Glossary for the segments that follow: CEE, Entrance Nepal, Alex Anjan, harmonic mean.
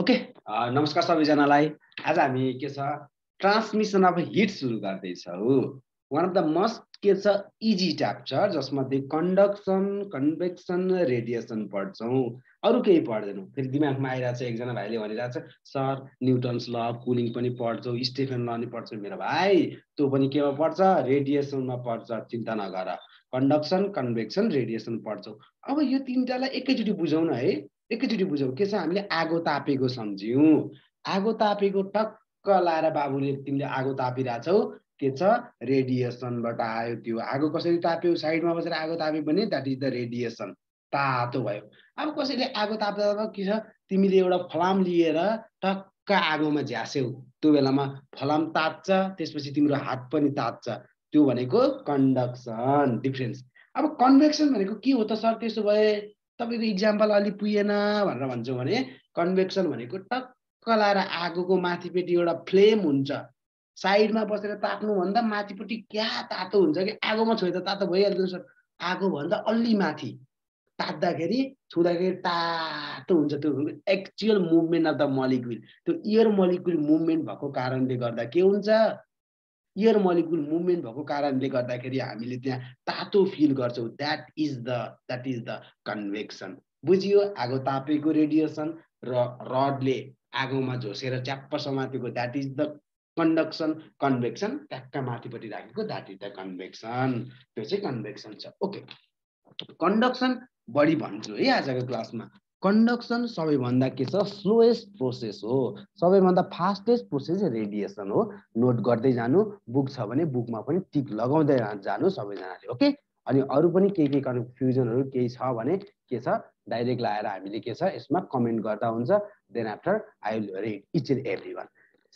Okay नमस्कार सबैजनालाई आज हामी के छ ट्रान्समिसन अफ हिट सुरु गर्दै छौ वन अफ द मोस्ट के छ इजी च्याप्टर जसमा दे कन्डक्सन कन्भेक्सन रेडिएसन पढ्छौ अरु केही पढ्दैनौ फेरि दिमागमा आइरा छ एकजना भाइले भनिरा छ sir Newton's law of cooling पनि पढ्छौ स्टेफन ल नि पढ्छौ मेरो भाइ त्यो पनि केमा पढ्छ रेडिएसनमा पढ्छ चिन्ता नगर कन्डक्सन कन्भेक्सन रेडिएसन पढ्छौ अब यो तीनटालाई एकैचोटी बुझौं न है एकैचोटी बुझौं के छ हामीले आगो तापेको टक्क लाएर बाबुले तिमीले आगो तापिराछौ के छ रेडिएसनबाट आयो त्यो आगो कसरी ताप्यो साइडमा बसेर आगो ताप्यो भने दैट इज द रेडिएसन तातो भयो अब कसैले आगो ताप्दा के छ तिमीले एउटा फलाम लिएर टक्क आगोमा झ्यास्यौ त्यो बेलामा फलाम तात्छ त्यसपछि तिम्रो हात पनि तात्छ त्यो भनेको कन्डक्सन डिफरेन्स अब कन्भेक्सन भनेको के हो त सर त्यसो भए तपाईको एक्जाम्पल अलि पुएन भनेर भन्छु भने कन्भेक्सन भनेको टक्क लाएर आगोको माथिपट्टि एउटा फ्लेम हुन्छ साइडमा बसेर ताप्नु भन्दा माथिपट्टि क्या तातो हुन्छ कि आगोमा छोए त तातो भइहाल्छ सर आगो भन्दा अलि माथि तात्दाखेरि छुँदाखेरि तातो हुन्छ त्यो actual movement of the molecule त्यो एयर मोलिक्युल मुभमेन्ट भएको कारणले गर्दा के हुन्छ एयर मोलिक्युल मुभमेन्ट भएको कारणले गर्दाखेरि हामीले त्यहाँ तातो फिल गर्छौ दैट इज द कन्भेक्सन बुझियो आगो तापेको रेडिएसन र रडले आगोमा झोसेर च्याप्प समातेको that is the conduction convection ट्याक्का माथिपट्टि राखेको दैट इज द कन्भेक्सन त्यो चाहिँ कन्भेक्सन छ ओके कन्डक्सन बढी भन्छु है आजको क्लासमा कन्डक्सन सबैभन्दा के छ स्लोएस्ट प्रोसेस हो सबैभन्दा फास्टेस्ट प्रोसेस रेडिएसन हो नोट गर्दै जानु बुक छ भने बुकमा पनि टिक लगाउँदै जानु सबैजनाले ओके अनि अरु पनि के कन्फ्युजनहरु केही छ भने के छ डाइरेक्ट लाएर हामीले के छ यसमा कमेन्ट गर्दा हुन्छ then after I will read each and everyone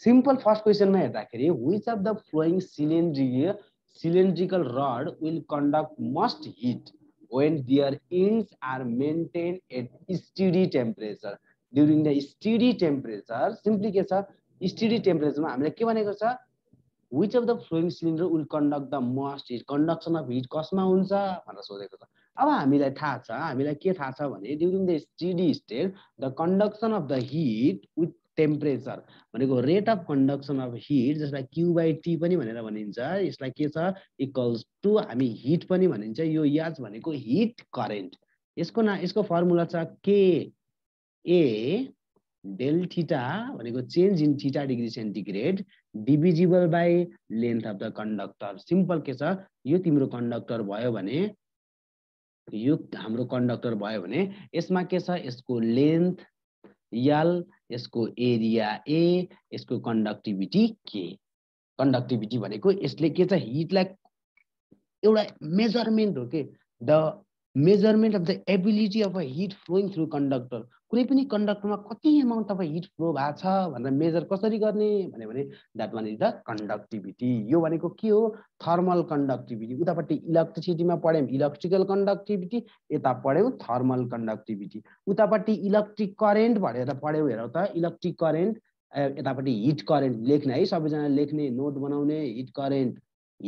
simple first क्वेशनमा हेर्दाखेरि which of the flowing cylindrical rod will conduct most heat when their ends are maintained at steady temperature during the steady temperature simply ke cha steady temperature ma hamle ke bhaneko cha which of the flowing cylinder will conduct the most heat conduction of heat kasma huncha bhanera sodheko cha aba hamilai thaha cha hamilai ke thaha cha bhane during the steady state the conduction of the heat with temperature bhaneko rate of conduction of heat जसलाई q/t पनि भनेर भनिन्छ यसलाई के छ equals to हामी hit पनि भनिन्छ यो याज भनेको हिट करेन्ट यसको ना यसको फर्मुला छ k a del थीटा भनेको change in theta degree centigrade divisible by length of the conductor simple के छ यो तिम्रो कन्डक्टर भयो भने यो हाम्रो कन्डक्टर भयो भने यसमा के छ यसको लेन्थ यल यसको एरिया ए यसको कन्डक्टिभिटी भनेको यसले के छ हिटलाई एउटा मेजरमेन्ट हो के the measurement of the ability of a heat flowing through conductor कुनै पनि कन्डक्टरमा कति अमाउन्ट अफ हिट फ्लो भएको छ भनेर मेजर कसरी गर्ने भन्यो भने that one is the conductivity यो भनेको के हो थर्मल कन्डक्टिभिटी उतापट्टि इलेक्ट्रिसिटीमा पढ्यौं इलेक्ट्रिकल कन्डक्टिभिटी यता पढ्यौं थर्मल कन्डक्टिभिटी उतापट्टि इलेक्ट्रिक करेन्ट भनेर पढ्यौं हेरौँ त इलेक्ट्रिक करेन्ट यतापट्टि हिट करेन्ट लेख्ने है सबैजना लेख्ने नोट बनाउने हिट करेन्ट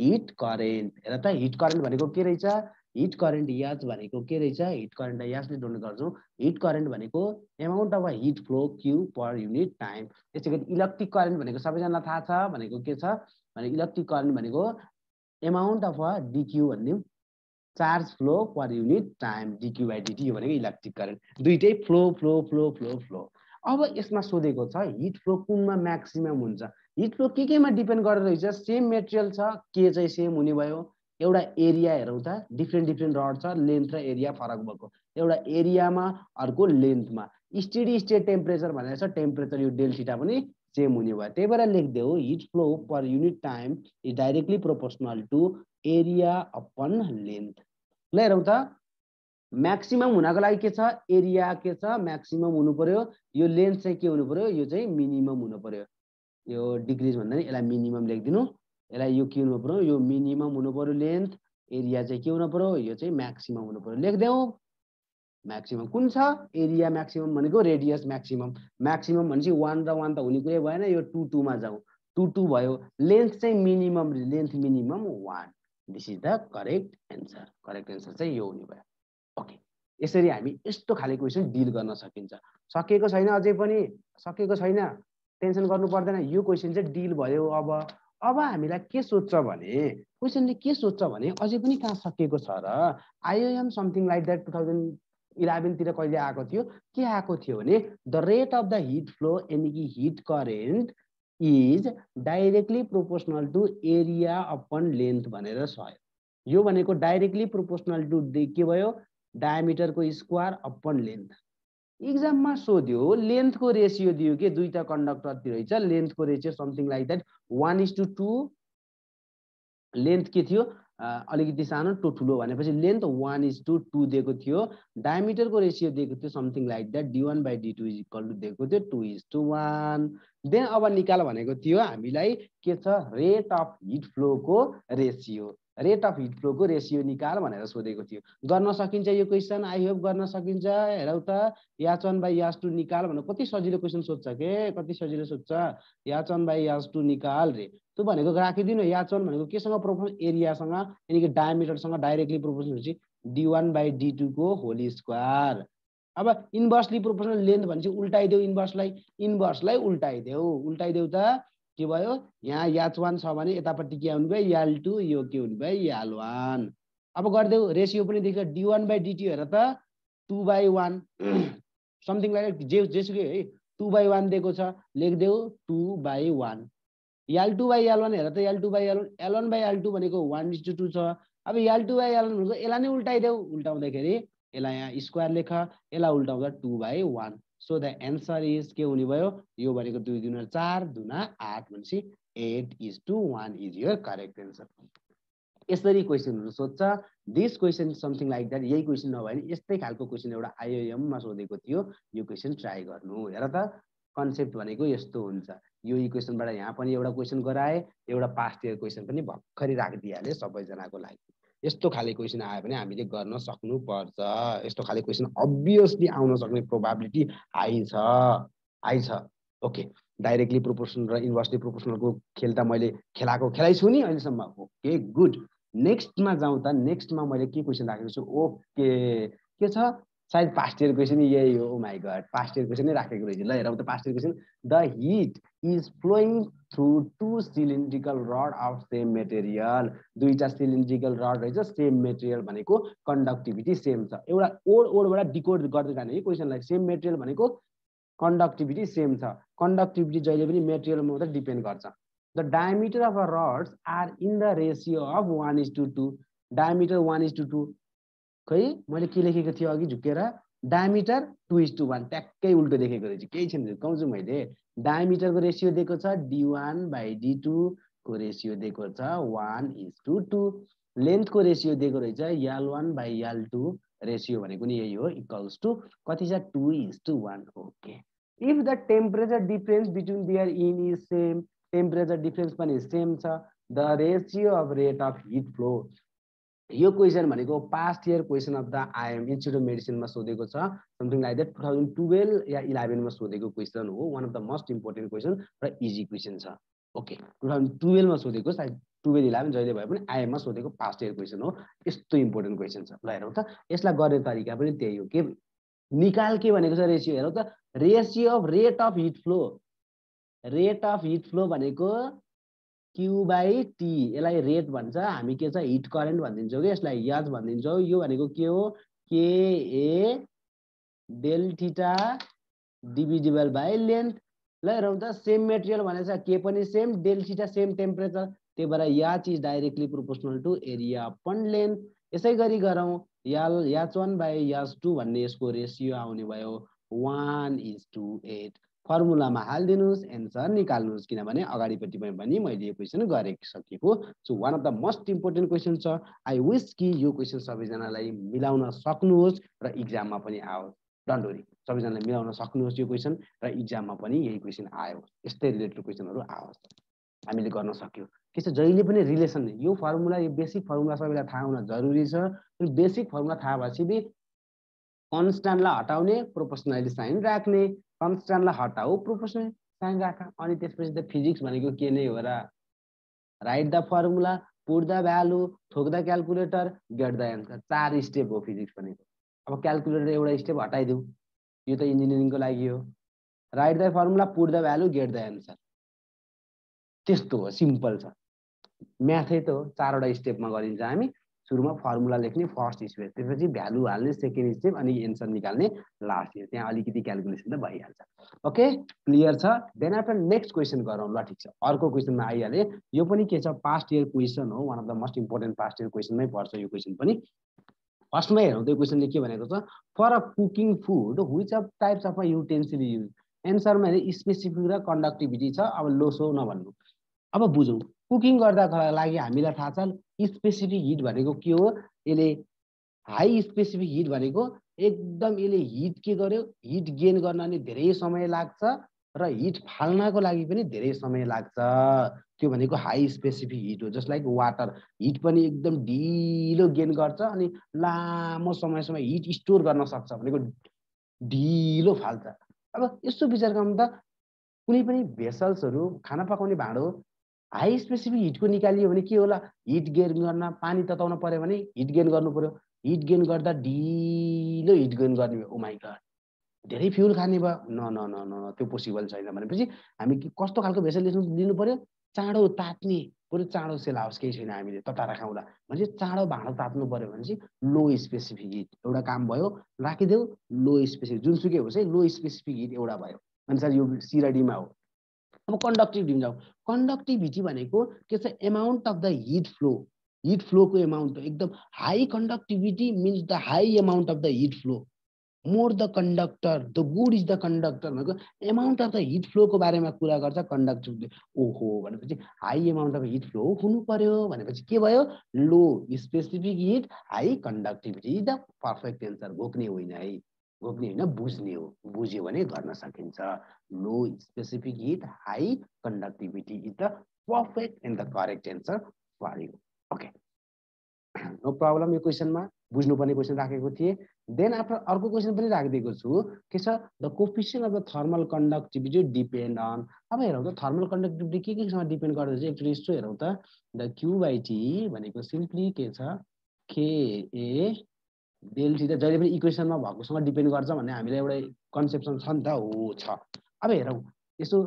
हेर त हिट करेन्ट भनेको के रहेछ हिट करेन्ट याज भनेको के रहेछ हिट करेन्टलाई याजले डोनेट गर्छौं हिट करेन्ट भनेको amount of heat flow Q per unit time त्यसै गरी इलेक्ट्रिक करेन्ट भनेको सबैजनालाई थाहा छ भनेको के छ भने इलेक्ट्रिक करेन्ट भनेको अमाउन्ट अफ dq भन्ने charge flow per unit time dq/dt भनेको इलेक्ट्रिक करेन्ट दुईटै फ्लो अब यसमा सोधेको छ हिट फ्लो कुनमा म्याक्सिमम हुन्छ हिट फ्लो के केमा डिपेन्ड गरेर हुन्छ सेम मटेरियल छ के चाहिँ सेम हुने भयो एउटा एरिया हेरौँ त डिफ्रेन्ट रड छ लेन्थ र एरिया फरक भएको एउटा एरियामा अर्को लेन्थमा स्टेडी स्टेट टेम्परेचर भनेर छ टेम्परेचर यो डेल थीटा पनि सेम हुने भयो त्यही भएर लेख्देऊ heat flow per unit time is directly proportional to area upon length ल हेरौँ त म्याक्सिमम हुनको लागि के छ एरिया के छ म्याक्सिमम हुनु पर्यो यो लेन्थ चाहिँ के हुनु पर्यो यो चाहिँ मिनिमम हुनु पर्यो यो डिक्रिज भन्दा नि यसलाई मिनिमम लेखिदिनु यसलाई यो के हुनु पर्यो यो मिनिमम हुनु पर्यो लेन्थ एरिया चाहिँ के हुनु पर्यो यो चाहिँ म्याक्सिमम हुनु पर्यो लेख्देऊ म्याक्सिमम कुन छ एरिया म्याक्सिमम भनेको रेडियस म्याक्सिमम भनेपछि 1 र 1 त हुने कुरै भएन यो 2 मा जाऊ 2 भयो लेन्थ चाहिँ minimum length minimum 1 this is the correct answer चाहिँ यो हुने भयो ओके यसरी हामी यस्तो खालको क्वेशन डिल गर्न सकिन्छ। सकिएको छैन अझै पनि सकिएको छैन टेन्सन गर्नु पर्दैन, यो क्वेशन चाहिँ डिल भयो। अब हामीलाई के सोच्छ भने क्वेशनले के सोच्छ भने अझै पनि कहाँ सकिएको छ र आईओएम समथिङ लाइक दैट 2011 तिर कहिले आएको थियो, के आएको थियो भने the rate of the heat flow यानी कि heat current is directly proportional to area upon length भनेर सयो। यो भनेको डाइरेक्टली प्रोपोर्शनल टू के भयो डायमिटर को स्क्वायर अपन लेंथ। एग्जाम में सोध्यो लेंथ को रेशियो दियो के दुईटा कंडक्टर रहेछ, लेंथ को ratio something like that 1:2, length के थियो अलिकति सानो टु ठुलो भनेपछि लेंथ 1:2 दिएको थियो, डायमिटर को रेशियो दिएको थियो समथिङ लाइक दैट d1/d2 = दिएको थियो 2:1। देन अब निकाल भनेको थियो हामीलाई के छ रेट अफ हिट फ्लो को ratio, rate of heat flow को रेशियो निकाल भनेर सोधेको थियो। गर्न सकिन्छ यो क्वेशन, आई होप गर्न सकिन्छ। हेरौ त h1/h2 निकाल भनेर कति सजिलो क्वेशन सोध्छ के, कति सजिलो सोध्छ। h1/h2 निकाल रे त्यो भनेको राखिदिनु, h1 भनेको केसँग प्रोपोर्शनल एरियासँग यानी कि डायमिटरसँग डाइरेक्टली प्रोपोर्शनल हुन्छ d1/d2 को होल स्क्वायर। अब इन्भर्सली प्रोपोर्शनल लेन्थ भनेपछि उल्टाइदेऊ, इन्भर्सलाई उल्टाइदेऊ त के भयो, यहाँ h1 छ भने यतापट्टि के आउनु भयो l2, यो के हुनु भयो l1। अब गर्देऊ रेशियो पनि देखियो d1/dt हेर त 2/1 समथिङ लाइक जेसुकै है 2/1 दिएको छ लेख्देऊ 2/1, l2/l1 हेर त l2/l1, l1/l2 भनेको 1:2 छ। अब l2/l1 भनेको यसलाई नै उल्टाइदेऊ, उल्टाउँदाखेरि यसलाई यहाँ स्क्वायर लेख, यसलाई उल्टाउँदा 2/1। So the answer is के हुने भयो, यो भनेको 2×4×8 भनेपछि 8:1 is your correct answer। यसरी क्वेशनहरु सोध्छ। This question something like that, यही क्वेशन नभए नि यस्तै खालको क्वेशन एउटा आईओएम मा सोधेको थियो, यो क्वेशन ट्राई गर्नु। हेर त कन्सेप्ट भनेको यस्तो हुन्छ, यो इक्वेशनबाट यहाँ पनि एउटा क्वेशन गराए, एउटा पास्ट इयर क्वेशन पनि भर्खरै राखिदिहाले सबैजनाको लागि। यस्तो खाले क्वेशन आयो भने हामीले गर्न सक्नुपर्छ। यस्तो खाले क्वेशन अब्भियसली आउन सक्ने प्रोबेबिलिटी हाई छ। ओके, डाइरेक्टली प्रोपोर्सनल र इन्भर्सली प्रोपोर्सनलको खेल त मैले खेलाइछु नि अहिलेसम्म। ओके गुड, नेक्स्टमा जाउँ त। नेक्स्टमा मैले के क्वेशन राखेको छु, ओके के छ, सायद पास्ट इयर क्वेशन यही हो। Oh my god, past year question नै राखेको रहेछ। ल हेरौँ त past year question, the heat is flowing through two cylindrical rod of same material. दुईटा सिलिन्ड्रिकल रड रहेछ, सेम मेटेरियल भनेको कन्डक्टिभिटी सेम छ। एउटा ओडबाट डिकोड गर्दै जाने क्वेसनलाई, सेम मेटेरियल भनेको कन्डक्टिभिटी सेम छ। कन्डक्टिभिटी जहिले पनि मेटेरियलमा मात्रै डिपेन्ड गर्छ। The diameter of rods are in the ratio of 1:2, diameter 1:2। खै मैले के लेखेको थियो अघि झुकेर, डायमिटर 2:1, ट्याक्कै उल्टो लेखेको रहेछ, केही छैन झुकाउँछु मैले। डायमिटरको रेसियो दिएको छ d1/d2 को रेसियो दिएको छ 1:2, लेन्थको रेसियो दिएको रहेछ l1/l2, रेसियो भनेको नि यही हो इक्वल्स टु कति छ 2:1। Okay, if the temperature difference between their in is same, temperature difference पनि सेम छ, the ratio of rate of heat flow. यो क्वेशन भनेको past year question of the IM institute of मेडिसिनमा सोधेको छ, something like that 2012 या 2011 मा सोधेको question हो। One of the most important question र इजी क्वेशन छ। ओके, 2012 मा सोधेको, सायद 2011 जहिले भए पनि आईएम मा सोधेको पास्ट इयर क्वेशन हो। यस्तो इम्पोर्टेन्ट क्वेशन छ। ल हेरौँ त, यसलाई गर्ने तरिका पनि त्यही हो के निकाल के भनेको छ रेसियो। हेरौँ त, ratio of rate of heat flow, rate of heat flow भनेको q/t, यसलाई रेट भन्छ, हामी के छ हिट करेन्ट भन्दिन्छौँ कि, यसलाई याद भन्दिन्छौँ। यो भनेको के हो, KA del theta divisible by length. ल हेरौँ त, सेम मेटेरियल भनेछ, के पनि same, del theta same, temperature, त्यही भएर या चिज directly proportional to area upon length. यसै गरी गरौँ, h1/h2 भन्ने यसको रेसियो आउने भयो 1:8। फर्मुलामा हालिदिनुहोस्, एन्सर निकाल्नुहोस्, किनभने अगाडिपट्टि पनि मैले यो क्वेसन गरिसकेको छु। One of the most important question छ। आई विस कि यो क्वेसन सबैजनालाई मिलाउन सक्नुहोस् र इक्जाममा पनि आओस्। डोन्ट वरी, सबैजनालाई मिलाउन सक्नुहोस् यो क्वेसन, र इक्जाममा पनि यही क्वेसन आयो, यस्तै रिलेटेड क्वेसनहरू आओस्। हामीले गर्न सक्यौँ के छ, जहिले पनि रिलेसन, यो फर्मुला, यो बेसिक फर्मुला सबैलाई थाहा हुन जरुरी छ। बेसिक फर्मुला थाहा भएपछि कन्स्ट्यान्टलाई हटाउने, प्रोपोर्सनली साइन राख्ने, कन्स्ट्यान्टलाई हटाऊ, प्रोपोर्सनल साइन राख, अनि त्यसपछि त फिजिक्स भनेको के नै हो र। Write the formula, put the value, ठोक the calculator, get the answer. 4 step हो फिजिक्स भनेको। अब क्याल्कुलेटर एउटा स्टेप हटाइदिउँ, यो त इन्जिनियरिङको लागि हो। Write the formula, put the value, get the answer. त्यस्तो हो, सिम्पल छ। म्याथै त हो, चारवटा स्टेपमा गरिन्छ। हामी सुरुमा फर्मुला लेख्ने फर्स्ट स्टेप, त्यसपछि भ्यालु हाल्ने सेकेन्ड स्टेप, अनि एन्सर निकाल्ने लास्ट स्टेप। त्यहाँ अलिकति क्याल्कुलेसन त भइहाल्छ। ओके, क्लियर छ। देन आफ्टर नेक्स्ट क्वेसन गरौँ ल। ठिक छ, अर्को क्वेसनमा आइहाले। यो पनि के छ, पास्ट इयर क्वेसन हो। One of the most important past year क्वेसनमै पर्छ यो क्वेसन पनि। फर्स्टमा हेरौँ त यो क्वेसनले के भनेको छ, for a cooking food which of types of utensil use. एन्सरमा हेरेँ स्पेसिफिक र कन्डक्टिभिटी छ। अब लोसो नभन्नु, अब बुझौँ। कुकिङ गर्दाको लागि हामीलाई थाहा छ स्पेसिफिक हिट भनेको के हो। यसले हाई स्पेसिफिक हिट भनेको एकदम यसले हिट के गर्यो, हिट गेन गर्न पनि धेरै समय लाग्छ र हिट फाल्नको लागि पनि धेरै समय लाग्छ। त्यो भनेको हाई स्पेसिफिक हिट हो। जस्ट लाइक वाटर, हिट पनि एकदम ढिलो गेन गर्छ अनि लामो समयसम्म हिट स्टोर गर्न सक्छ, भनेको ढिलो फाल्छ। अब यस्तो विचार गर्दा कुनै पनि भेसल्सहरू, खाना पकाउने भाँडो हाई स्पेसिफिक हिटको निकालियो भने के होला, हिट गेन गर्न पानी तताउन पऱ्यो भने हिट गेन गर्नु पऱ्यो, हिट गेन गर्दा ढिलो हिट गेन गर्ने। ओ माइ गड, धेरै फ्युल खाने भयो। न न न न, त्यो पोसिबल छैन। भनेपछि हामी कस्तो खालको भेसल लिनु पऱ्यो, चाँडो तात्ने, पुरो चाँडो सेलाओस्, केही छैन हामीले तताएर खाउँला। भने चाँडो भाँडो तात्नु पऱ्यो भनेपछि लो स्पेसिफिक हिट। एउटा काम भयो, राखिदेऊ लो स्पेसिफिक, जुनसुकै होस् है, लो स्पेसिफिक हिट एउटा भयो। अनुसार यो सी र डीमा हो। अब कन्डक्टिभिटी जाउँ। कन्डक्टिभिटी भनेको के छ, amount of the heat flow. Heat फ्लोको एमाउन्ट हो। एकदम high conductivity means the high amount of the heat flow. More the conductor, the good is the conductor भनेको एमाउन्ट अफ द हिट फ्लोको बारेमा कुरा गर्छ कन्डक्टिभिटी। ओहो, भनेपछि high amount of heat flow हुनु पर्यो। भनेपछि के भयो, low specific heat, high conductivity, the perfect answer. घोक्ने होइन है, घोक्ने होइन, बुझ्ने हो। बुझ्यो भने गर्न सकिन्छ। Low specific heat, high conductivity is the perfect and the correct answer for you. Okay, no problem. यो क्वेसनमा बुझ्नुपर्ने क्वेसन राखेको थिएँ। देन आफ्टर अर्को क्वेसन पनि राखिदिएको छु। के छ, the coefficient of the thermal conductivity depend on. अब हेरौँ त, थर्मल कन्डक्टिभिटी के केसँग डिपेन्ड गर्दछ। एकचोटि यसो हेरौँ त, द क्यू बाई टी भनेको सिम्पली के छ, के ए डेल्टी। त जहिले पनि इक्वेसनमा भएकोसँग डिपेन्ड गर्छ भन्ने हामीलाई एउटा कन्सेप्सन छ नि त, हो छ। अब हेरौँ, यसो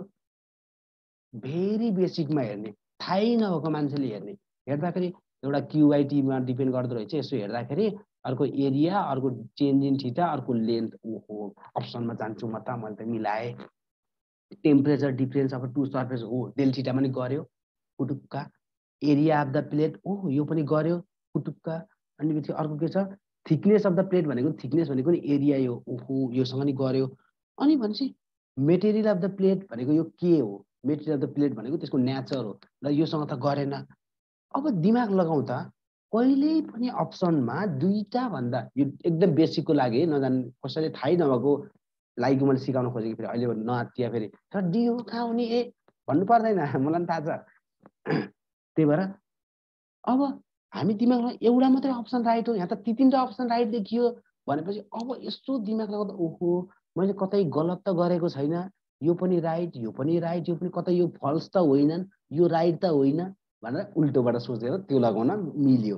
भेरी बेसिकमा हेर्ने, थाहै नभएको मान्छेले हेर्ने, हेर्दाखेरि एउटा क्युआइटीमा डिपेन्ड गर्दो रहेछ। यसो हेर्दाखेरि अर्को एरिया, अर्को चेन्ज इन थिटा, अर्को लेन्थ। ओहो, अप्सनमा जान्छु म त, मैले त मिलाएँ। टेम्परेचर डिफरेन्स अब टु सर्फेस, हो डेल्टिटा पनि गऱ्यो कुटुक्का। एरिया अफ द प्लेट, ओहो यो पनि गऱ्यो कुटुक्का। अनि पछि अर्को के छ, थिकनेस अफ द प्लेट भनेको, थिकनेस भनेको नि एरिया, यो ओहो योसँग नि गऱ्यो। अनि भनेपछि मेटेरियल अफ द प्लेट भनेको यो के हो, मेटेरियल अफ द प्लेट भनेको त्यसको नेचर हो, र योसँग त गरेन। अब दिमाग लगाउँ त, कहिल्यै पनि अप्सनमा दुईटा भन्दा, यो एकदम बेसिकको लागि नजाने, कसैले थाहै नभएको लागि मैले सिकाउन खोजेको, फेरि अहिले नआत्तिया फेरि तर डी हो कहाँ हुने ए भन्नु पर्दैन, मलाई पनि थाहा छ। त्यही भएर अब हामी दिमागमा एउटा मात्रै अप्सन राइट हो, यहाँ त ती तिनवटा अप्सन राइट देखियो। भनेपछि अब यसो दिमाग लगाउँदा ओहो, मैले कतै गलत त गरेको छैन, यो पनि राइट, यो पनि राइट, यो पनि कतै, यो फल्स त होइनन्, यो राइट त होइन भनेर उल्टोबाट सोचेर त्यो लगाउन मिल्यो,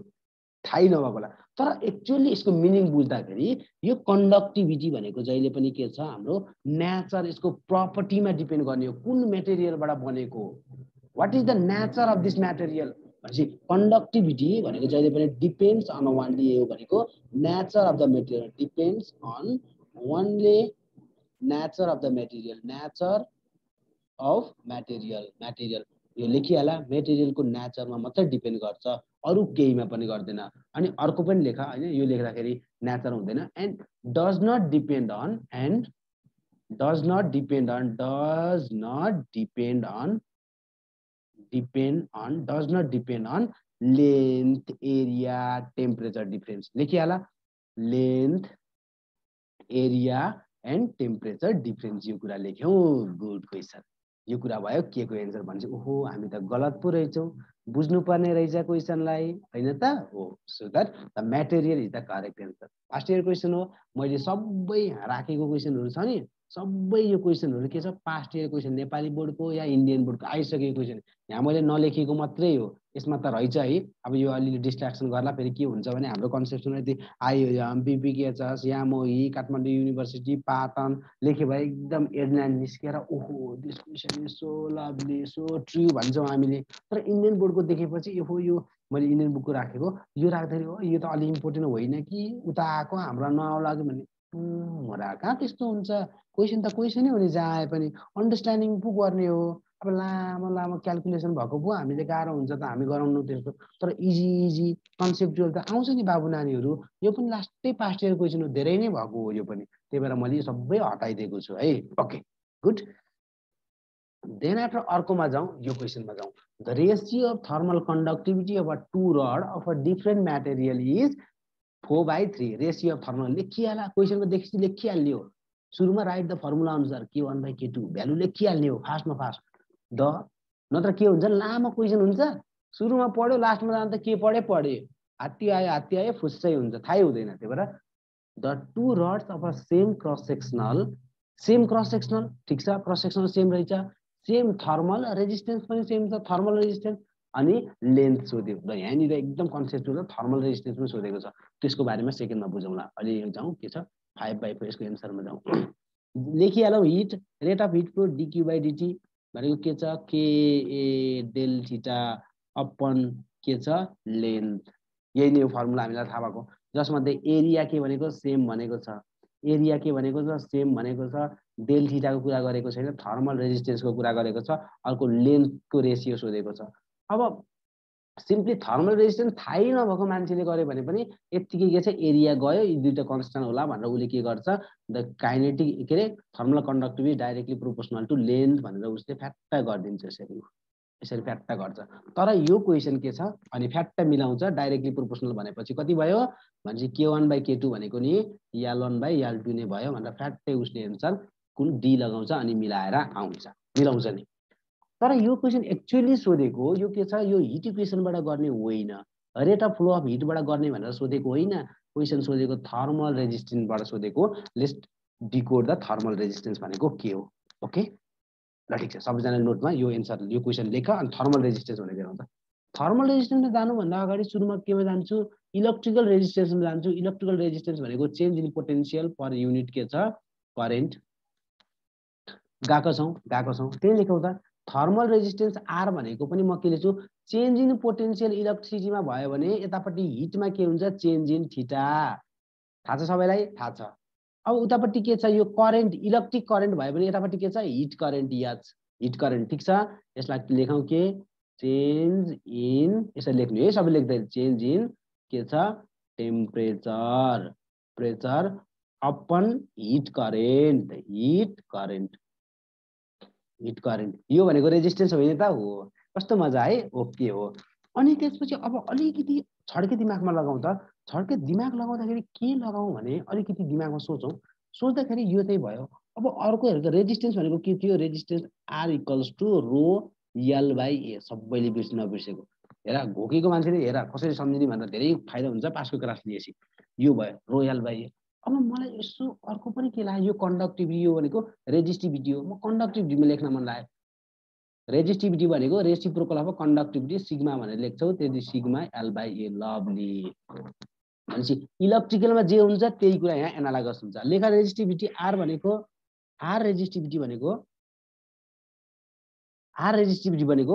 थाहै नभएकोलाई। तर एक्चुअली यसको मिनिङ बुझ्दाखेरि यो कन्डक्टिभिटी भनेको जहिले पनि के छ, हाम्रो नेचर, यसको प्रपर्टीमा डिपेन्ड गर्ने हो, कुन मेटेरियलबाट बनेको हो, what is the nature of this material. भनेपछि कन्डक्टिभिटी भनेको जहिले पनि डिपेन्ड्स अन वानले, यो भनेको nature of the material, depends on वानले nature of the material, nature of material. Material यो लेखिहाल्ला, मेटेरियलको नेचरमा मात्रै डिपेन्ड गर्छ, अरू केहीमा पनि गर्दैन। अनि अर्को पनि लेख, होइन यो लेख्दाखेरि नेचर हुँदैन। And does not depend on, and does not depend on, does not depend on, depend on, does not depend on length, area, temperature difference. लेखिहाल्ला, length, area and temperature difference, यो कुरा लेख्यौँ। Good question. यो कुरा भयो के को answer. भनेपछि ओहो, हामी त गलत पो रहेछौँ, बुझ्नुपर्ने रहेछ क्वेसनलाई, होइन त। हो, so that the material is the correct answer. Last year question हो। मैले सबै राखेको क्वेसनहरू छ नि, सबै यो क्वेशनहरु के छ past year question Nepali board को या इन्डियन बोर्ड को आइसकेको क्वेशन यहाँ मैले नलेखेको मात्रै हो यसमा त रहछ है अब यो अलि डिस्ट्र्याक्सन गर्ला फेरि के हुन्छ भने हाम्रो कन्सेप्समा त्यो आयो यहाँ बीपीकेएचएस यहाँ मोही काठमाडौँ युनिभर्सिटी पाटन लेखे भए एकदम एडलाइन निस्केर ओहो this question is so lovely so true भन्छौं हामीले तर इन्डियन बोर्ड को देखेपछि ओहो यो मैले इन्डियन बुक को राखेको यो राख्दै हो यो त अलि इम्पोर्टेन्ट होइन कि उता आको हाम्रो नआउलाग्यो भने मोरा कहाँ त्यस्तो हुन्छ क्वेशन त क्वेशनै हो नि जहाँ आए पनि अन्डरस्ट्यान्डिङ पु गर्ने हो अब लामो लामो क्याल्कुलेसन भएको पो हामीले गाह्रो हुन्छ त हामी गराउनु त्यस्तो तर इजी इजी कन्सेप्चुअल त आउँछ नि बाबु नानीहरु यो पनि लास्टै पास्ट इयर क्वेशन हो धेरै नै भएको हो यो पनि त्यही भएर मैले सबै हटाइदिएको छु है ओके गुड देन आफ्टर अर्कोमा जाऊ यो क्वेशनमा जाऊ the ratio of thermal conductivity of a two rod of a different material is 4/3 ratio of thermal लेखिहाल्ला क्वेशनको देखि लेखिहाल्ने हो सुरुमा राइट द फर्मुला अनुसार K1/K2 भ्यालु लेखिहाल्ने हो फास्टमा फास्ट द नत्र के हुन्छ लामो क्वेशन हुन्छ सुरुमा पढ्यो लास्टमा जान त के पढ्यो हात्ती आयो फुस्सै हुन्छ थाहै हुँदैन त्यही भएर the two rods of a same cross sectional ठीक छ क्रस सेक्सनल सेम रहेछ सेम थर्मल रेजिस्टेन्स पनि सेम छ थर्मल रेजिस्टेन्स अनि लेन्थ सोध्यो र यहाँनिर एकदम कन्सेप्चुअल थर्मल रेजिस्टेन्स पनि सोधेको छ त्यसको बारेमा सेकेन्डमा बुझौँला अलि जाउँ के छ 5/4 यसको एन्सरमा जाउँ लेखिहालौँ heat rate of heat flow dQ/dt भनेको के छ KA डेल थीटा अपन के छ लेन्थ यही नै फर्मुला हामीलाई थाहा भएको जसमध्ये एरिया के भनेको सेम भनेको छ डेल थीटा को कुरा गरेको छैन थर्मल रेजिस्टेन्स को कुरा गरेको छ अर्को लेन्थ को रेशियो सोधेको छ अब सिम्पली थर्मल रेजिस्टेन्स थाहै नभएको मान्छेले गरे भने पनि यतिकै के छ एरिया गयो यी दुईटा कन्स्टन्ट होला भनेर उले के गर्छ द काइनेटिक के रे thermal conductivity directly proportional to length भनेर उसले फ्याट्टा गरिदिन्छ यसरी फ्याट्टा गर्छ तर यो क्वेशन के छ अनि फ्याट्टा मिलाउँछ डाइरेक्टली प्रोपोर्सनल भनेपछि कति भयो भनेपछि K1/K2 भनेको नि L1/L2 नै भयो भनेर फ्याट्टै उसले एन्सर कुन डी लगाउँछ अनि मिलाएर आउँछ मिलाउँछ नि तर यो क्वेशन एक्चुअली सोधेको यो के छ यो हिट इक्वेसनबाट गर्ने होइन रेट अफ फ्लो अफ हिटबाट गर्ने भनेर सोधेको होइन क्वेशन सोधेको थर्मल रेजिस्टेन्सबाट सोधेको let's decode the thermal resistance भनेको के हो ओके ल ठीक छ सबैजनाले नोटमा यो एन्सर यो क्वेशन लेख अनि थर्मल रेजिस्टेन्स भनेर हुन्छ थर्मल रेजिस्टेन्समा जानुभन्दा अगाडि सुरुमा केमा जान्छु इलेक्ट्रिकल रेजिस्टेन्समा जान्छु इलेक्ट्रिकल रेजिस्टेन्स भनेको change in potential per unit के छ करेन्ट गएको छौँ त्यही लेखौँ त थर्मल रेजिस्टेन्स आर भनेको पनि म के लेख्छु चेन्ज इन पोटेन्सियल इलेक्ट्रिसिटीमा भयो भने यतापट्टि हिटमा के हुन्छ चेन्ज इन थीटा थाहा छ सबैलाई थाहा छ अब उतापट्टि के छ यो करेन्ट इलेक्ट्रिक करेन्ट भयो भने यतापट्टि के छ हिट करेन्ट ठीक छ यसलाई लेखौँ के चेन्ज इन यसरी लेख्नु है सबै लेख्दै चेन्ज इन के छ टेम्परेचर अपन हिट करेन्ट यो भनेको रेजिस्टेन्स होइन त हो कस्तो मजा है ओके हो अनि त्यसपछि अब अलिकति छड्के दिमागमा लगाउँ त छड्के दिमाग लगाउँदाखेरि के लगाउँ भने अलिकति दिमागमा सोच्दाखेरि यो चाहिँ भयो अब अर्को हेर्दा रेजिस्टेन्स भनेको के थियो रेजिस्टेन्स R = ρL/A सबैले नबिर्सेको हेर घोकेको मान्छेले हेर कसरी सम्झिने भन्दा धेरै फाइदा हुन्छ पासको क्लास लिएपछि यो भयो ρL/A अब मलाई यसो अर्को पनि के लाग्यो यो कन्डक्टिभिटी हो भनेको रेजिस्टिभिटी हो म कन्डक्टिभिटीमा लेख्न मन लाग्यो रेजिस्टिभिटी भनेको रेसिप्रोकल अफ कन्डक्टिभिटी सिग्मा भनेर लेख्छौ त्यति सिग्मा L/A लभली भनेपछि इलेक्ट्रिकलमा जे हुन्छ त्यही कुरा यहाँ एनालागस हुन्छ लेख रेजिस्टिभिटी आर रेजिस्टिभिटी भनेको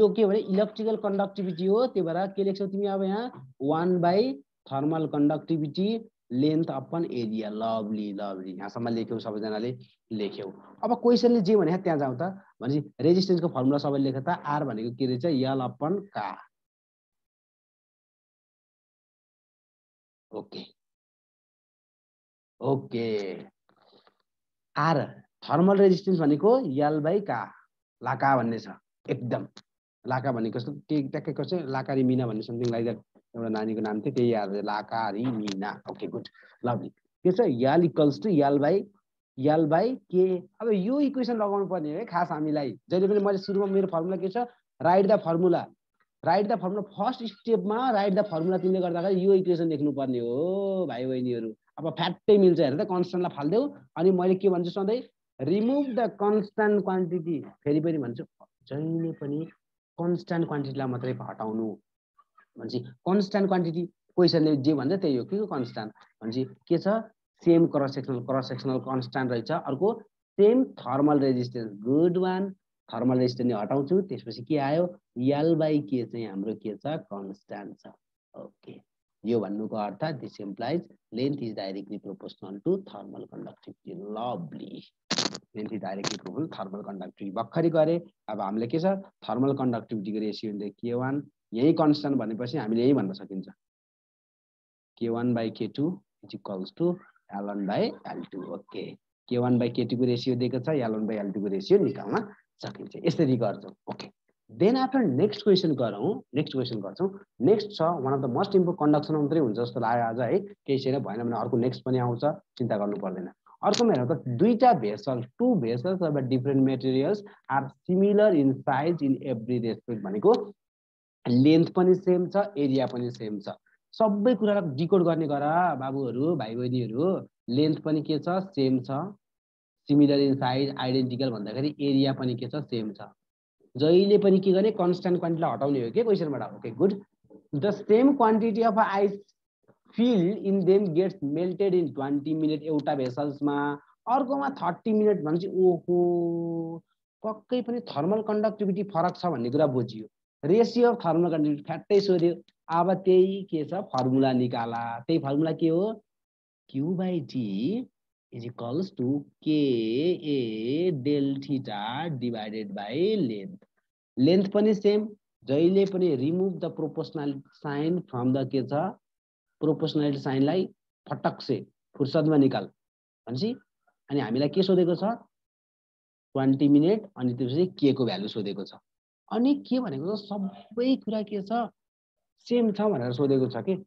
यो के भने इलेक्ट्रिकल कन्डक्टिभिटी हो त्यही भएर के लेख्छौ तिमी अब यहाँ one by thermal conductivity length upon area lovely यहाँसम्म लेख्यौ सबैजनाले लेख्यौ अब क्वेशनले जे भने त्यहाँ जाउँ त भनेपछि रेजिस्टेन्सको फर्मुला सबैले लेखे त आर भनेको के रहेछ L/K okay okay R thermal resistance भनेको L/K लाका भन्ने छ एकदम लाका भनेको कस्तो के ट्याक्कै कस्तो लाकारी मिना भन्ने समथिङ लाइक द्याट एउटा नानीको नाम थियो त्यही याद लाकारी मिना ओके गुड लभली के छ L = L/K अब यो इक्वेसन लगाउनु पर्ने है खास हामीलाई जहिले पनि मैले सुरुमा मेरो फर्मुला के छ राइट द फर्मुला फर्स्ट स्टेपमा राइट द फर्मुला तिमीले गर्दाखेरि यो इक्वेसन लेख्नुपर्ने हो भाइ बहिनीहरू अब फ्याट्टै मिल्छ हेर त कन्स्टन्टलाई फाल्देऊ अनि मैले के भन्छु सधैँ remove the constant quantity. Very very much. Jaini pani constant quantity la matre hataunu. Manji constant quantity. Question le je banda tyo ke constant. Manji ke cha same cross sectional constant rahicha. Arko same thermal resistance. Good one. Thermal resistance hataunchu. Tespachi ke ayo L by K chai hamro ke cha constant cha. Okay. Yo vannuko artha this implies length is directly proportional to thermal conductivity. Lovely. Length is directly proportional to thermal conductivity. Bakkhari gare aba hamle ke cha thermal conductivity ko ratio huncha K1 yahi constant bhanepachi हामीले यही भन्न सकिन्छ. K1 by K2 is equals to L1 by L2. Okay. K1 by K2 को ratio दिएको छ, L1 by L2 को ratio निकाल्न सकिन्छ. यसरी गर्छौं. Okay. Then after next question garau, next question garchau. Next cha one of the most important conduction matrai huncha jasto लाग्यो आज है. केही छैन भएन भने अर्को नेक्स्ट पनि आउँछ, चिन्ता गर्नु पर्दैन. अर्को मेरो त दुईटा vessel, two vessels of different materials are similar in size in every respect भनेको लेन्थ पनि सेम छ, एरिया पनि सेम छ. सबै कुरालाई डिकोड गर्ने गरा बाबुहरु, भाइबहिनीहरु. लेन्थ पनि के छ? सेम छ. सिमिलर इन साइज, आइडेन्टिकल भन्दाखेरि एरिया पनि के छ? सेम छ. जहिले पनि के गर्ने कन्स्टन्ट क्वान्टिटी हटाउने हो के क्वेशनबाट. Okay good. The same quantity of ice fill in them gets melted in 20 minute एउटा भेसल्समा, अर्कोमा 30 मिनेट भन्छ. ओहो, पक्कै पनि थर्मल कन्डक्टिभिटी फरक छ भन्ने कुरा बुझियो. रेशियो अफ थर्मल कन्डक्टिभिटी फ्याट्टै सोध्यो. अब त्यही के छ फर्मुला निकाला. त्यही फर्मुला के हो? Q by T is equals to KA del theta divided by length. Length pani same. Jaile pani remove the proportional sign from the kecha. Proportional sign lai phatak se fursadma nikal. Ansi ani hamila ke sodeko cha? 20 minute ani tyapachi K ko value sodeko cha. Ani ke bhaneko cha sabai kura ke cha same cha bhanera sodeko cha ke.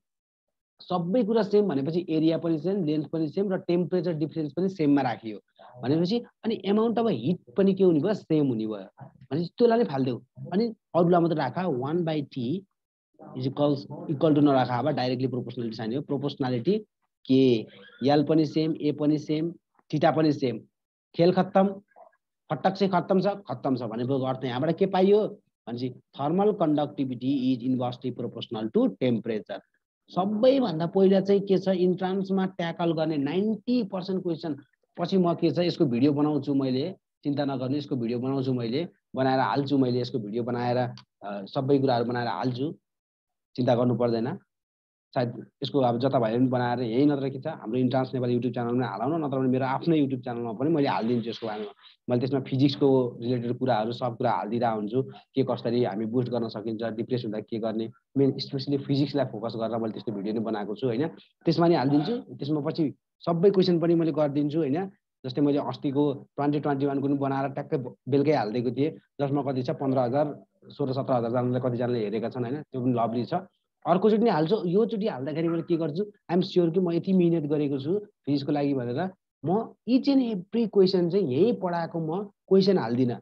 सबै कुरा same भनेपछि area पनि same, length पनि same र temperature difference पनि same मा राखियो भनेपछि अनि अमाउन्ट अफ हिट पनि के हुने भयो? सेम हुने भयो. अनि त्यसलाई नै फाल्देऊ अनि अरुला मात्र राखा. 1/T is equals equal to नराखा. अब डाइरेक्टली प्रोपोर्शनलिटी साइन हो. प्रोपोर्शनलिटी के एल पनि सेम, ए पनि सेम, थीटा पनि सेम. खेल खत्म. फटक से खत्म छ. खत्म छ भनेको अर्थ यहाँबाट के पाइयो भनेपछि thermal conductivity is inversely proportional to temperature. सबैभन्दा पहिला चाहिँ के छ इन्ट्रान्समा ट्याकल गर्ने 90% क्वेशन. पछि म के छ यसको भिडियो बनाउँछु. मैले चिन्ता नगर्नु, यसको भिडियो बनाउँछु. मैले बनाएर हाल्छु. मैले यसको भिडियो बनाएर सबै कुराहरु बनाएर हाल्छु. चिन्ता गर्नु पर्दैन. सायद यसको अब जता भए पनि बनाएर यही नत्र के छ हाम्रो इन्ट्रान्स नेपाली युट्युब च्यानलमा हालौँ, नत्र भने मेरो आफ्नै युट्युब च्यानलमा पनि मैले हालिदिन्छु. यसको बारेमा मैले त्यसमा फिजिक्सको रिलेटेड कुराहरु सब कुरा हालिदिरा हुन्छु. के कसरी हामी बुस्ट गर्न सकिन्छ, डिप्रेस हुँदा के गर्ने, मेन स्पेशली फिजिक्सलाई फोकस गरेर मैले त्यस्तो भिडियो नै बनाएको छु हैन. त्यसमा नि हालिदिन्छु. त्यसमा पछि सबै क्वेशन पनि मैले गर्दिन्छु हैन. जस्तै मैले अस्तिको 2021 को पनि बनाएर ट्याक्कै बेलकै हालिदिएको थिए, जसमा कति छ 15000 16-17000 जनाले कति जनाले हेरेका छन् हैन. त्यो पनि लभली छ. अर्को चोटी हाल्छु. यो चोटी हाल्दाखेरि मैले के गर्छु? आई एम स्योर कि म यति मिहिनेत गरेको छु फिजिक्सको लागि भनेर म इच एन्ड एभ्री क्वेशन चाहिँ यही पढाएको म क्वेशन हाल्दिनँ.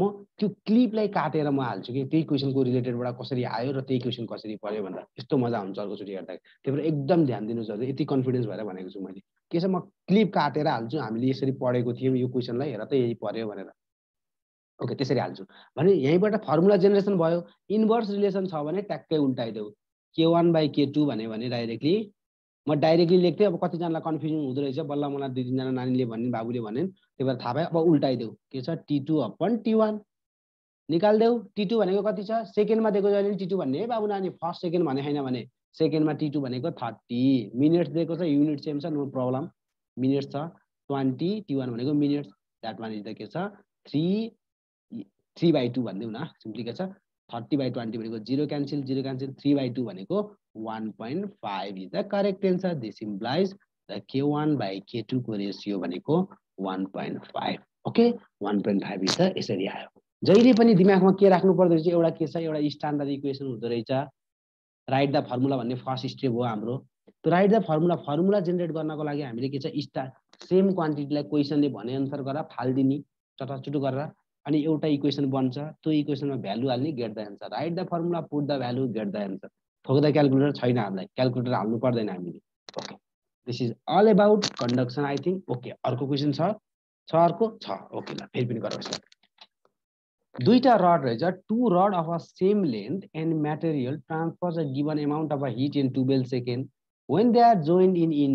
म त्यो क्लिपलाई काटेर म हाल्छु कि त्यही क्वेशनको रिलेटेडबाट कसरी आयो र त्यही क्वेशन कसरी पर्यो भनेर. यस्तो मजा हुन्छ अर्को चोटी हेर्दा. त्यही भएर एकदम ध्यान दिनुस् हजुर. यति कन्फिडेन्स भएर भनेको छु मैले. के छ म क्लिप काटेर हाल्छु. हामीले यसरी पढेको थियौँ यो क्वेशनलाई, हेर त यही पर्यो भनेर. ओके त्यसरी हाल्छु भने यहीबाट फर्मुला जेनेरेसन भयो. इन्भर्स रिलेसन छ भने ट्याक्कै उल्टाइदेऊ. K1 by K2 भन्यो भने डाइरेक्टली म डाइरेक्टली लेख्थे. अब कति जनालाई कन्फ्युजन हुँदो रहेछ. बल्ल मलाई दुई तीन जना नानीले भन्ने, बाबुले भन्नेन, त्यही भएर थाहा पाए. अब उल्टाइदेऊ. के छ T2 अपन T1 निकाल्देऊ. T2 भनेको कति छ? सेकेन्डमा दिएको जहिले T2 भन्ने है बाबु नानी. फर्स्ट सेकेन्ड भने हैन भने सेकेन्डमा T2 भनेको 30 मिनेट्स दिएको छ. युनिट सेम छ, नो प्रब्लम. मिनेट्स छ 20, T1 भनेको minutes. That one is the के छ 3/2 भन्दै हुन सिम्पली के छ 30/20 भनेको 0 क्यान्सल 0 क्यान्सल. 3/2 भनेको 1.5 is the correct answer. This implies the K1/K2 को रेशियो भनेको 1.5. Okay 1.5 is the. यसरी आयो. जहिले पनि दिमागमा के राख्नु पर्दो रहेछ? एउटा के छ एउटा स्ट्यान्डर्ड इक्वेसन हुँदो रहेछ. राइट द फर्मुला भन्ने फर्स्ट स्टेप हो हाम्रो. त्यो राइट द फर्मुला जेनेरेट गर्नको लागि हामीले के छ सेम क्वान्टिटीलाई क्वेशनले भने अनुसार गरा फाल्दिनी चटाचुटु गरेर अनि एउटा इक्वेसन बन्छ. त्यो इक्वेसनमा भ्यालु हाल्ने, get the answer. Write the formula, put the value, get the answer. ठोक्दा क्याल्कुलेटर छैन, हामीलाई क्याल्कुलेटर हाल्नु पर्दैन हामीले. Okay this is all about conduction I think. Okay अर्को क्वेशन छ छ अर्को छ ओके ल फेरि पनि गरौँ यसलाई दुईटा रड रहेछ two rod of a same length and material transfers a given amount of a heat in 12 second when they are joined in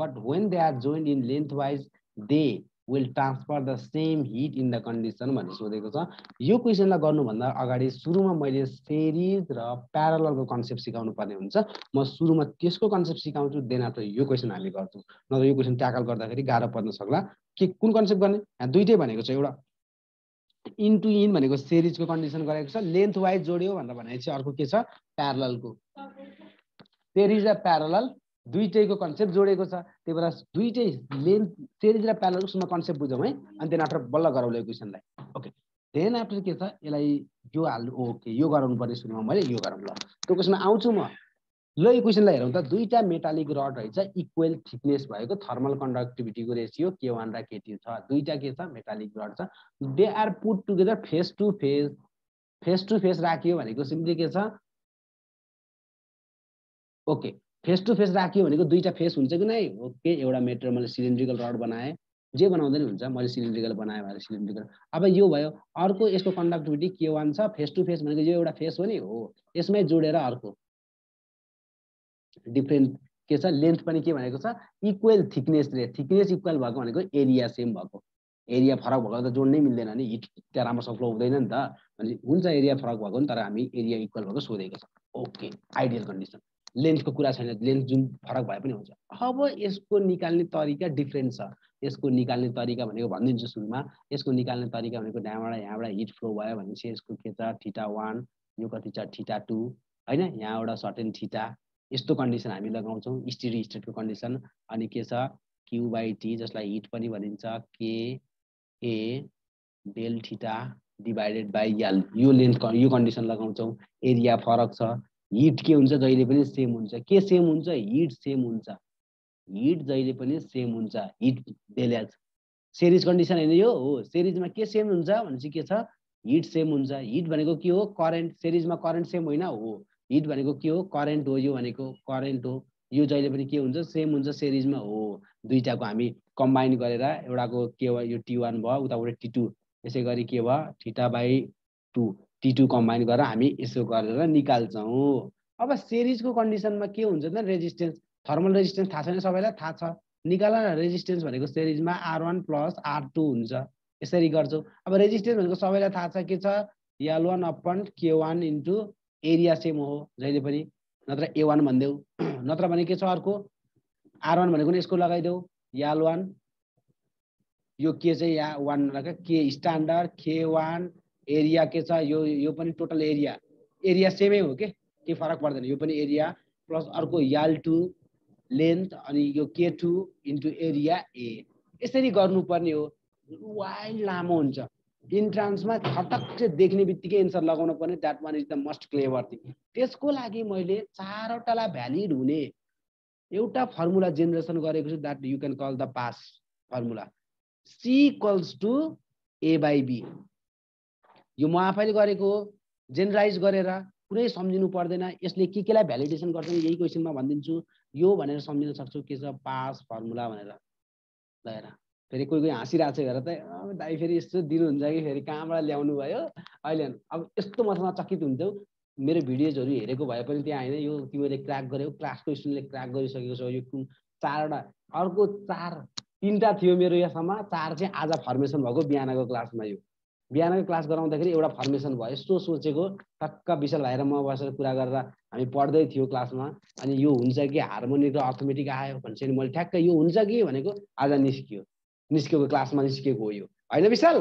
but when they are joined in lengthwise they will transfer the same heat in the condition भन्ने सोधेको छ यो क्वेशनलाई गर्नुभन्दा अगाडि सुरुमा मैले series र प्यारललको concept सिकाउनु पर्ने हुन्छ म सुरुमा त्यसको कन्सेप्ट सिकाउँछु देन आफ्टर यो क्वेशन हामीले गर्छौं नत्र यो क्वेशन ट्याकल गर्दाखेरि गाह्रो पर्न सक्ला के कुन कन्सेप्ट गर्ने यहाँ दुईटै भनेको छ एउटा इन्टु इन भनेको सिरिजको कन्डिसन गरेको छ लेन्थवाइज जोड्यो भनेर भनेको छ अर्को के छ प्यारललको series र parallel दुईटैको कन्सेप्ट जोडेको छ त्यसबेला दुईटै लेन्थ series र parallel उसमा कन्सेप्ट बुझौं है अनि देन आफ्टर बल्ल गराउले क्वेशनलाई ओके देन आफ्टर के छ यसलाई यो हाल ओके यो गराउनु पर्ने सुरुमा मैले यो गराउँ ल त्यो क्वेशनमा आउँछु म ल यो क्वेशनलाई हेरौं त दुईटा मेटालिक रड रहेछ इक्वल थिकनेस भएको थर्मल कन्डक्टिभिटीको रेशियो K1 र K2 छ दुईटा के छ मेटालिक रड छ they are put together face to face राखियो भनेको सिम्पली के छ ओके फेस टु फेस राखियो भनेको दुईटा फेस हुन्छ कि नै ओके एउटा मेटर मैले सिलिन्ड्रिकल रड बनाए जे बनाउँदैन हुन्छ मैले सिलिन्ड्रिकल बनाए भने सिलिन्ड्रिकल अब यो भयो अर्को यसको कन्डक्टिभिटी K1 छ फेस टु फेस भनेको यो एउटा फेस हो नि हो यसमै जोडेर अर्को डिफरेंट के छ लेन्थ पनि के भनेको छ इक्वल थिकनेस रे थिकनेस इक्वल भएको भनेको एरिया सेम भएको एरिया फरक भएको त जोड्नै मिल्दैन नि हिट त्यहाँ राम्रोसँग फ्लो हुँदैन नि त अनि हुन्छ एरिया फरक भएको नि तर हामी एरिया इक्वल भएको सोधेको छ ओके आइडियल कन्डिसन लेन्थ को कुरा छैन लेन्थ जुन फरक भए पनि हुन्छ अब यसको निकाल्ने तरिका डिफरेंट छ यसको निकाल्ने तरिका भनेको भन्दिन्छु सुरुमा यसको निकाल्ने तरिका भनेको डायबाट यहाँबाट हिट फ्लो भयो भनेपछि यसको के छ थीटा 1 यो कति छ थीटा 2 हैन यहाँ एउटा सर्टेन थीटा यस्तो कन्डिसन हामी लगाउँछौं स्टेडी स्टेटको कन्डिसन अनि के छ q/t जसलाई हिट पनि भनिन्छ k a del theta divided by l यो लेन्थ यो कन्डिसन लगाउँछौं एरिया फरक छ हिट के हुन्छ जहिले पनि सेम हुन्छ के सेम हुन्छ हिट सेम हुन्छ हिट जहिले पनि सेम हुन्छ हिट डेल्याज सिरीज कन्डिसन हैन यो हो सिरीजमा के सेम हुन्छ भनेपछि के छ हिट सेम हुन्छ हिट भनेको के हो करेन्ट सिरीजमा करेन्ट सेम होइन हो हिट भनेको के हो करेन्ट हो यो भनेको करेन्ट हो यो जहिले पनि के हुन्छ सेम हुन्छ सिरीजमा हो दुईटाको हामी कम्बाइन गरेर एउटाको के हो यो t1 भयो उताबाट t2 त्यसै गरी के भयो थीटा/2 T2 कम्बाइन गरेर हामी यसो गरेर निकाल्छौं अब सिरिजको कन्डिसनमा के हुन्छ त रेजिस्टेन्स थर्मल रेजिस्टेन्स थाहा छैन सबैलाई थाहा छ निकाल्न रेजिस्टेन्स भनेको सिरिजमा R1 + R2 हुन्छ यसरी गर्छौं अब रेजिस्टेन्स भनेको सबैलाई थाहा छ के छ L1 upon K1 * area same हो जहिले पनि नत्र A1 भन्देउ नत्र भने के छ अर्को R1 भनेको नि यसको लगाइदेउ L1 यो के चाहिँ या 1 लगा K स्ट्यान्डर्ड K1 एरिया के छ यो यो पनि टोटल एरिया एरिया सेमै हो के फरक पर्दैन यो पनि एरिया प्लस अर्को L2 लेन्थ अनि यो K2 * एरिया A यसरी गर्नु पर्ने हो वाइड लामो हुन्छ इन्ट्रान्समा खटक्क देख्नेबित्तिकै आन्सर लगाउन पर्ने that one is the most clever thing त्यसको लागि मैले चारवटा भ्यालिड हुने एउटा फर्मुला जेनेरेसन गरेको छु that you can call the pass formula C = A/B यो म आफैले गरेको हो जेनरलाइज गरेर पुरै समझिनु पर्दैन यसले के केलाई भ्यालिडेसन गर्छ यही क्वेशनमा भन्दिन्छु यो भनेर समझिन सक्छु के छ पास फर्मुला भनेर ल हेर फेरि कोही कोही हाँसिरा छ हेर त दाइ फेरि यस्तो दिनु हुन्छ कि फेरि कहाँबाट ल्याउनु भयो अहिले अब यस्तो मसँग चकित हुन्छौ मेरो भिडियोजहरु हेरेको भए पनि त्यहाँ हैन यो तिमीले क्र्याक गर्यौ क्लासको स्टुडेन्टले क्र्याक गरिसकेको छ यो चारवटा अर्को तीनटा थियो मेरो यसमा चार चाहिँ आज फर्मेसन भएको बिहानको क्लासमा यो बिहानको क्लास गराउँदाखेरि एउटा फर्मेसन भयो यस्तो सोचेको टक्क विषय लाएर म बसेर कुरा गरेर हामी पढ्दै थियो क्लासमा अनि यो हुन्छ कि हार्मोनिक र अर्थमेटिक आयो भन्छ नि मैले ठ्याक्क यो हुन्छ कि भनेको आज निस्किएको क्लासमा निस्किएको हो यो हैन विशाल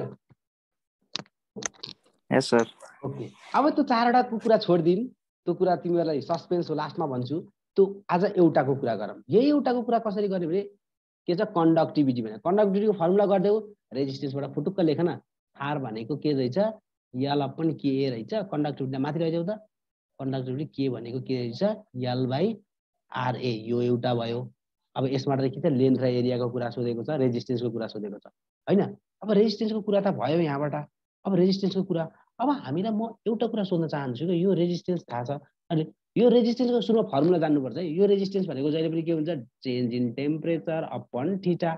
यस सर ओके अब त्यो चारवटाको कुरा छोड्दिन त्यो कुरा तिमीहरुलाई सस्पेन्स हो लास्टमा भन्छु त्यो आज एउटाको कुरा गरौँ यही एउटाको कुरा कसरी गर्ने भने के छ कन्डक्टिभिटी भने कन्डक्टिभिटीको फर्मुला गर्दै रेजिस्टेन्सबाट फुटुक्क लेखना आर भनेको के रहेछ l अपन k रहेछ कन्डक्टिभिटी माथि रहेछ त कन्डक्टिभिटी k भनेको के रहेछ l/r a यो एउटा भयो अब यसबाट के छ लेन्थ र एरियाको कुरा सोधेको छ रेजिस्टेन्सको कुरा सोधेको छ हैन अब रेजिस्टेन्सको कुरा त भयो यहाँबाट अब रेजिस्टेन्सको कुरा अब हामीलाई म एउटा कुरा सोध्न चाहन्छु कि यो रेजिस्टेन्स थाहा छ अनि यो रेजिस्टेन्सको सुरुमा फर्मुला जान्नुपर्छ है यो रेजिस्टेन्स भनेको जहिले पनि के हुन्छ change in temperature upon theta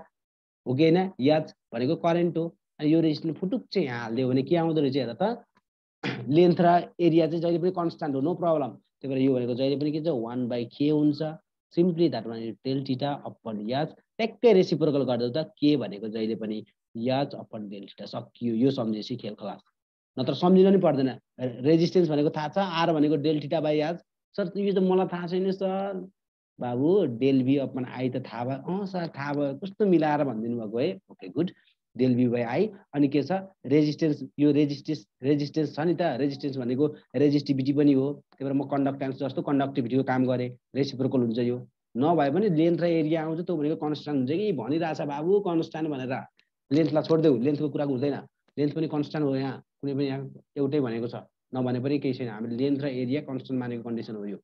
Okay, na yat paneko current to and you region putuk chya le one kya hundo rechya ta length ra area chya jaili pani constant ho no problem. Tebara you paneko jaili pani kya one by k unsa simply that one you tell theta upon yat takke reciprocal garda ta k paneko jaili pani yat upon del theta sakyo yo samjhesi khel class. नत्र सम्झिनु नि पर्दैन resistance भनेको थाहा छ R भनेको del theta by आज sir यो त मलाई थाहा छैन सर बाबु डेल बी अपॉन आई त थाहा भयो अ सर थाहा भयो कस्तो मिलाएर भन्दिनु भएको है okay good del B by I अनि के छ रेजिस्टेन्स यो रेजिस्टेन्स छ नि त रेजिस्टेन्स भनेको रेजिस्टिभिटी पनि हो त्यसबाट म कन्डक्टन्स जस्तो कन्डक्टिभिटीको काम गरे रेसिप्रोकल हुन्छ यो नभए पनि लेन्थ र एरिया आउँछ त्यो भनेको कन्स्टन्ट हुन्छ कि भनिराछ बाबु कन्स्टन्ट भनेर लेन्थलाई छोड्दै लेन्थको कुरा हुँदैन लेन्थ पनि कन्स्टन्ट हो यहाँ कुनै पनि यहाँ एउटै भनेको छ नभने पनि केही छैन हामीले लेन्थ र एरिया कन्स्टन्ट मानेको कन्डिसन हो यो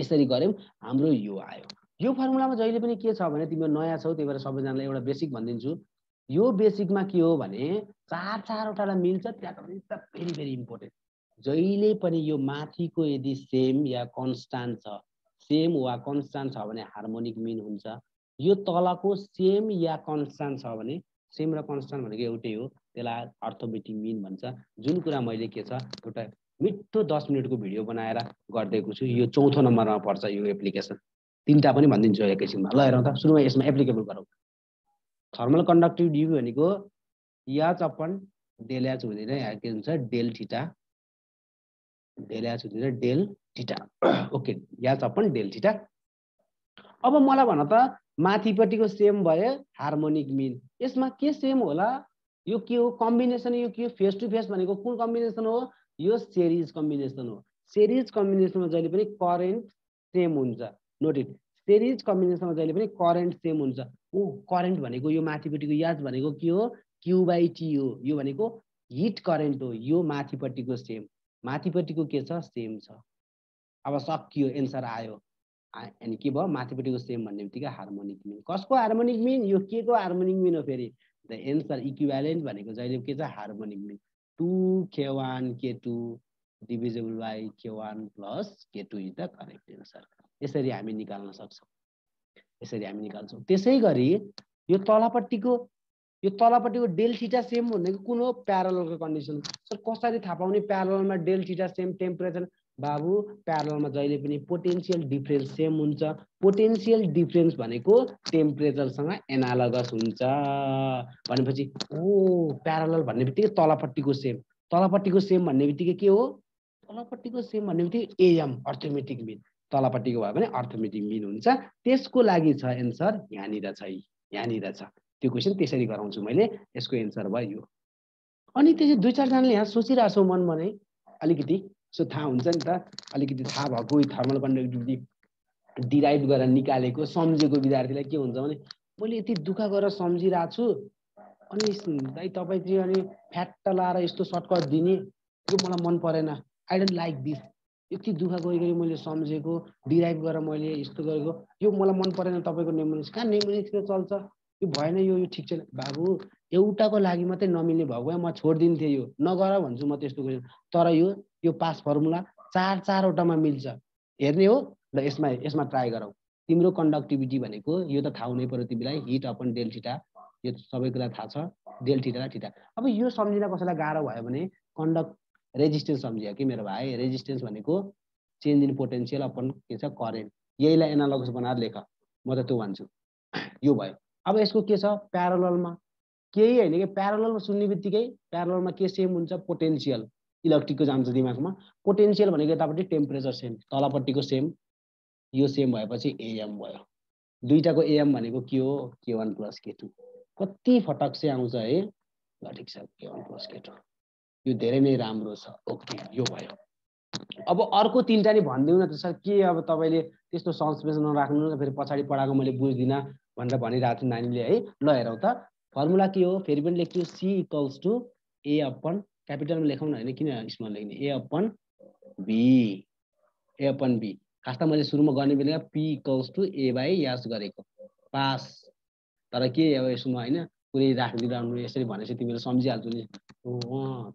यसरी गर्यौं हाम्रो यो आयो यो फर्मुलामा जहिले पनि के छ भने तिमी नयाँ छौ त्यही भएर सबैजनालाई एउटा बेसिक भन्दिन्छु यो बेसिकमा के हो भने चारवटालाई मिल्छ त्यहाँ भेरी भेरी इम्पोर्टेन्ट जहिले पनि यो माथिको यदि सेम या कन्स्टन्ट छ सेम वा कन्स्टन्ट छ भने हार्मोनिक मिन हुन्छ यो तलको सेम या कन्स्टन्ट छ भने सेम र कन्स्टन्ट भनेको एउटै हो त्यसलाई अर्थमेटिक मिन भन्छ जुन कुरा मैले के छ एउटा मिठो 10 मिनेटको भिडियो बनाएर गर्दैको छु यो चौथो नम्बरमा पर्छ यो एप्लिकेसन तीनटा पनि भन्दिन्छु एकैछिनमा ल हेरौँ त सुरुमा यसमा एप्लिकेबल गरौँ थर्मल कन्डक्टिभिटी ड्यु भनेको याच अपन डेल एच हुँदैन यहाँ के हुन्छ डेल थीटा डेल एच हुँदैन डेल थीटा ओके याच अपन डेल थीटा अब मलाई भन त माथिपट्टिको सेम भयो हार्मोनिक मिन यसमा के सेम होला यो के हो कम्बिनेसन यो के फेस टु फेस भनेको कुन कम्बिनेसन हो यो सीरीज कम्बिनेसनमा जहिले पनि करेन्ट सेम हुन्छ नोट इट सीरीज कम्बिनेसनमा जहिले पनि करेन्ट सेम हुन्छ ओ करेन्ट भनेको यो माथिपट्टिको याद भनेको के हो q बाइ t हो यो भनेको हिट करेन्ट हो यो माथिपट्टिको के छ सेम छ अब सकियो एन्सर आयो अनि के भयो माथिपट्टिको सेम भन्ने बित्तिकै हार्मोनिक मिन कसको हार्मोनिक मिन यो के को हार्मोनिक मिन हो फेरि द एन्सर इक्विभ्यालेन्ट भनेको जहिले के छ harmonic mean 2k1 k2 divisible by k1 plus k2 is the correct answer यसरी हामी निकाल्न सक्छौं यसरी हामी निकाल्छौं त्यसै गरी यो तलपट्टिको डेल थीटा सेम भनेको कुन हो प्यारललको कन्डिसन सर कसरी थाहा पाउने प्यारललमा डेल थीटा सेम टेम्परेचर बाबु प्यारललमा जहिले पनि पोटेन्शियल डिफरेन्स सेम हुन्छ पोटेन्शियल डिफरेन्स भनेको टेम्परेचरसँग एनालगस हुन्छ भनेपछि ओ प्यारलल भन्नेबित्तिकै तलपट्टिको सेम भन्नेबित्तिकै के हो तलपट्टिको सेम भन्नेबित्तिकै एएम अर्थमेटिक मिन तलपट्टिको भयो भने अर्थमेटिक मिन हुन्छ त्यसको लागि छ एन्सर यहाँनिर छ त्यो क्वेशन त्यसरी गराउँछु मैले यसको एन्सर भयो अनि त्यसै दुई चार जनाले यहाँ सोचिराछौ मनमा नै अलिकति सो थाहा हुन्छ नि त अलिकति थाहा भएको थर्मल कन्डक्टिभिटी डिराइभ गरेर निकालेको समझेको विद्यार्थीलाई के हुन्छ भने मैले यति दुःख गरेर सम्झिरहेको छु अनि दाइ तपाई चाहिँ अनि फ्याट्ट लाएर यस्तो सर्टकट दिने यो मलाई मन परेन आई डोन्ट लाइक दिस यति दुःख गरी मैले सम्झेको डिराइभ गरेर मैले यस्तो गरेको यो मलाई मन परेन तपाईको नेमोनिक्स कहाँ नेमोनिक्सले चल्छ यो भएन यो ठिक छैन बाबु एउटाको लागि मात्रै नमिल्ने भएको म छोडिदिन्थे यो नगर भन्छु म त्यस्तो गरेँ तर यो पास फर्मुला चारवटामा मिल्छ हेर्ने हो ल यसमा ट्राई गरौँ तिम्रो कन्डक्टिभिटी भनेको यो त थाहा हुनै पर्यो तिमीलाई हिट अपन डेल थीटा यो सबै कुरा थाहा छ डेल थीटा र थीटा अब यो सम्झिन कसैलाई गाह्रो भयो भने रेजिस्टेन्स सम्झियो कि मेरो भाइ रेजिस्टेन्स भनेको चेन्ज इन पोटेन्सियल अपन के छ करेन्ट यहीलाई एनालगस बनाएर लेख म त त्यो भन्छु यो भयो अब यसको के छ प्यारललमा केही हैन के प्यारललमा सुन्नेबित्तिकै प्यारललमा के सेम हुन्छ पोटेन्शियल इलेक्ट्रिकको जान्छ दिमागमा पोटेन्शियल भनेको यतापट्टि टेम्परेचर सेम तलपट्टिको सेम यो सेम भएपछि एएम भयो दुईटाको एएम भनेको के हो k1 + k2 कति फटक से आउँछ है ल ठीक छ k1 + k2 यो धेरै नै राम्रो छ ओके यो भयो अब अर्को तीनटा नि भन्दिउ न त सर के अब तपाईले त्यस्तो सन्सपेस नराख्नु न फेरि पछाडी पढाको मैले बुझ्दिन भनेर भनिराछु नानीले है ल हेरौँ त फर्मुला के हो फेरि पनि लेख्छु c equals to a upon क्यापिटलमा लेखाउन हैन किन स्मल लेख्ने a अपन b खासमा मैले सुरुमा गर्ने बेला p equals to a by यास गरेको पास तर के अब यसमा हैन पुरै राखिदिनु यसरी भनेपछि तिमीले सम्झिहाल्छौ नि ओ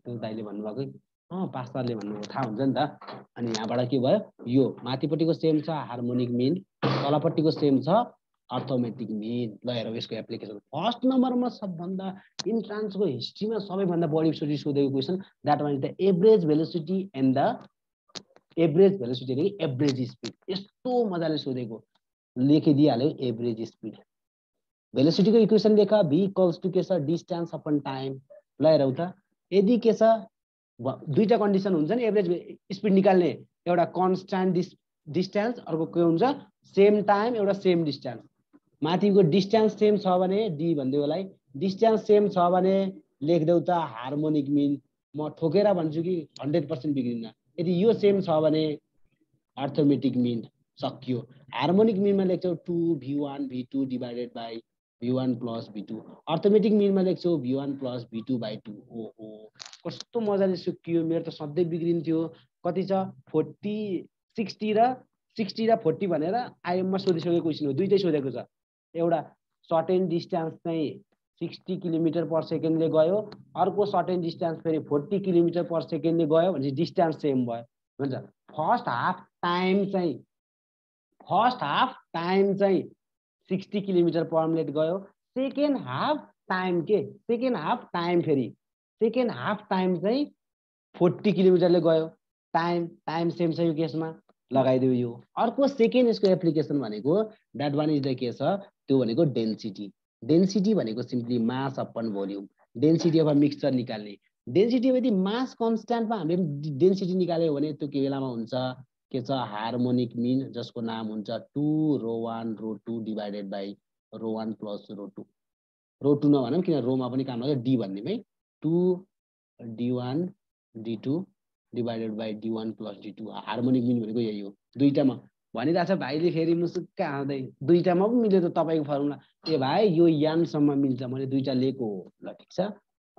त्यो दाइले भन्नुभएको पास सरले भन्नुभएको थाहा हुन्छ नि त अनि यहाँबाट के भयो यो माथिपट्टिको सेम छ हार्मोनिक मिन तलपट्टिको सेम छ arithmetic made layer of application. First number must have banda in transfer history must have banda body studies with the equation that one the average velocity and the average velocity, average speed. Is two models with the go. Lake the average speed. Velocity equation leka b equals to case distance upon time. Layer out the Edi case दुईटा condition हुन्छ नि average speed निकाल्ने एउटा constant distance अर्को के हुन्छ same time एउटा same distance माथिको डिस्टेंस सेम छ भने d भन्दैलाई डिस्टेंस सेम छ भने लेख्दौ त हार्मोनिक मिन म ठोकेर भन्छु कि 100% बिग्रिन्न यदि यो सेम छ भने अर्थमेटिक मिन सकियो हार्मोनिक मिनमा लेख्छौ 2 v1 v2 divided by v1 plus v2 arithmetic मिनमा लेख्छौ v1 plus v2 by 2 ओ ओ कस्तो मजाले सुकियो मेरो त सधैं बिग्रिन्थ्यो कति छ 40 60 र 40 भनेर आइएम मा सोधिसकेको क्वेशन हो दुईटै सोधेको छ एउटा सर्टेन डिस्टेंस चाहिँ 60 किलोमिटर पर सेकेन्ड ले गयो अर्को सर्टेन डिस्टेंस फेरि 40 किलोमिटर पर सेकेन्ड ले गयो भने डिस्टेंस सेम भयो हुन्छ फर्स्ट हाफ टाइम चाहिँ 60 किलोमिटर पर मिनेट गयो सेकेन्ड हाफ टाइम फेरि सेकेन्ड हाफ टाइम चाहिँ 40 किलोमिटरले गयो टाइम सेम छ यो केसमा लगाइदियो यो अर्को सेकेन्ड यसको एप्लिकेसन भनेको दैट वान इज द के छ त्यो भनेको डेन्सिटी भनेको simply mass upon volume density of a mixture निकाल्ने डेन्सिटी यदि मास कन्स्टन्टमा हामीले डेन्सिटी निकाल्यो भने त्यो के बेलामा हुन्छ के छ हार्मोनिक मिन जसको नाम हुन्छ 2 ρ1 ρ2 डिवाइडेड बाइ ρ1 प्लस ρ2 ρ2 नभनम किन ρ मा पनि काम लाग्छ d भन्नेमै 2 d1 d2 divided by d1 plus d2 harmonic mean भनेको यही हो दुईटामा भनिराछ भाइले फेरि मुसुक्का आउँदै दुईटामा पनि मिल्यो त तपाईको फर्मुला ए भाइ यो यान सम्म मिल्छ मैले दुईटा लेको हो ल ठीक छ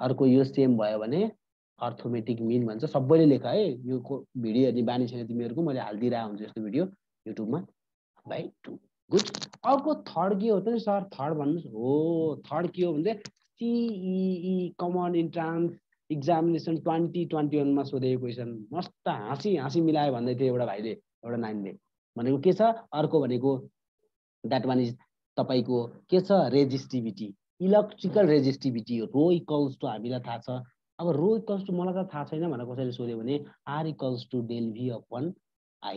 अर्को यो सेम भयो भने अर्थमेटिक मिन भन्छ सबैले लेख है यो भिडियो हेर्ने बानी छैन तिमीहरुको मैले हालदिरा हुन्छ यस्तो भिडियो युट्युबमा बाइ 2 गुड अर्को थर्ड के हो त सर थर्ड भन्नुस् हो थर्ड के हो भन्दै CEE common entrance examination 2021 मा सोधेको क्वेशन मस्त हाँसी मिलायो भन्दै थियो एउटा भाइले एउटा नानीले भनेको के छ अर्को भनेको दैट वान इज तपाईको के छ resistivity electrical resistivity rho equals to हामीलाई थाहा छ अब रो इक्वल्स टु मलाई त थाहा छैन भनेर कसैले सोध्यो भने r equals to del v upon i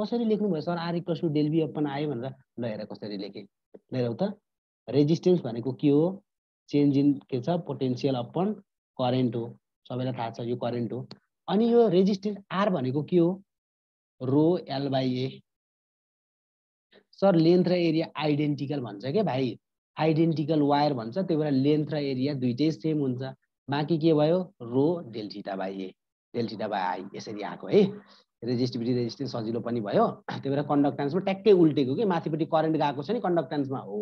कसरी लेख्नु भयो sir r equals to del v upon i भनेर ल हेर कसरी लेखे हेरौ त रेजिस्टेन्स भनेको के हो चेंज इन के छ पोटेन्शियल अपन करेन्ट हो सबैलाई थाहा छ यो करेन्ट हो अनि यो रेजिस्टेन्स आर भनेको के हो rho L by A sir length र एरिया आइडेन्टिकल भन्छ के भाइ आइडेन्टिकल वायर भन्छ त्यही भएर लेन्थ र एरिया दुईटै सेम हुन्छ बाकी के भयो rho del theta by A del theta by I यसरी आको है रेजिस्टिभिटी रेजिस्टेन्स सजिलो पनि भयो त्यही भएर कन्डक्टन्समा ट्याक्कै उल्टेको के माथिपट्टि करेन्ट गएको छ नि कन्डक्टन्समा हो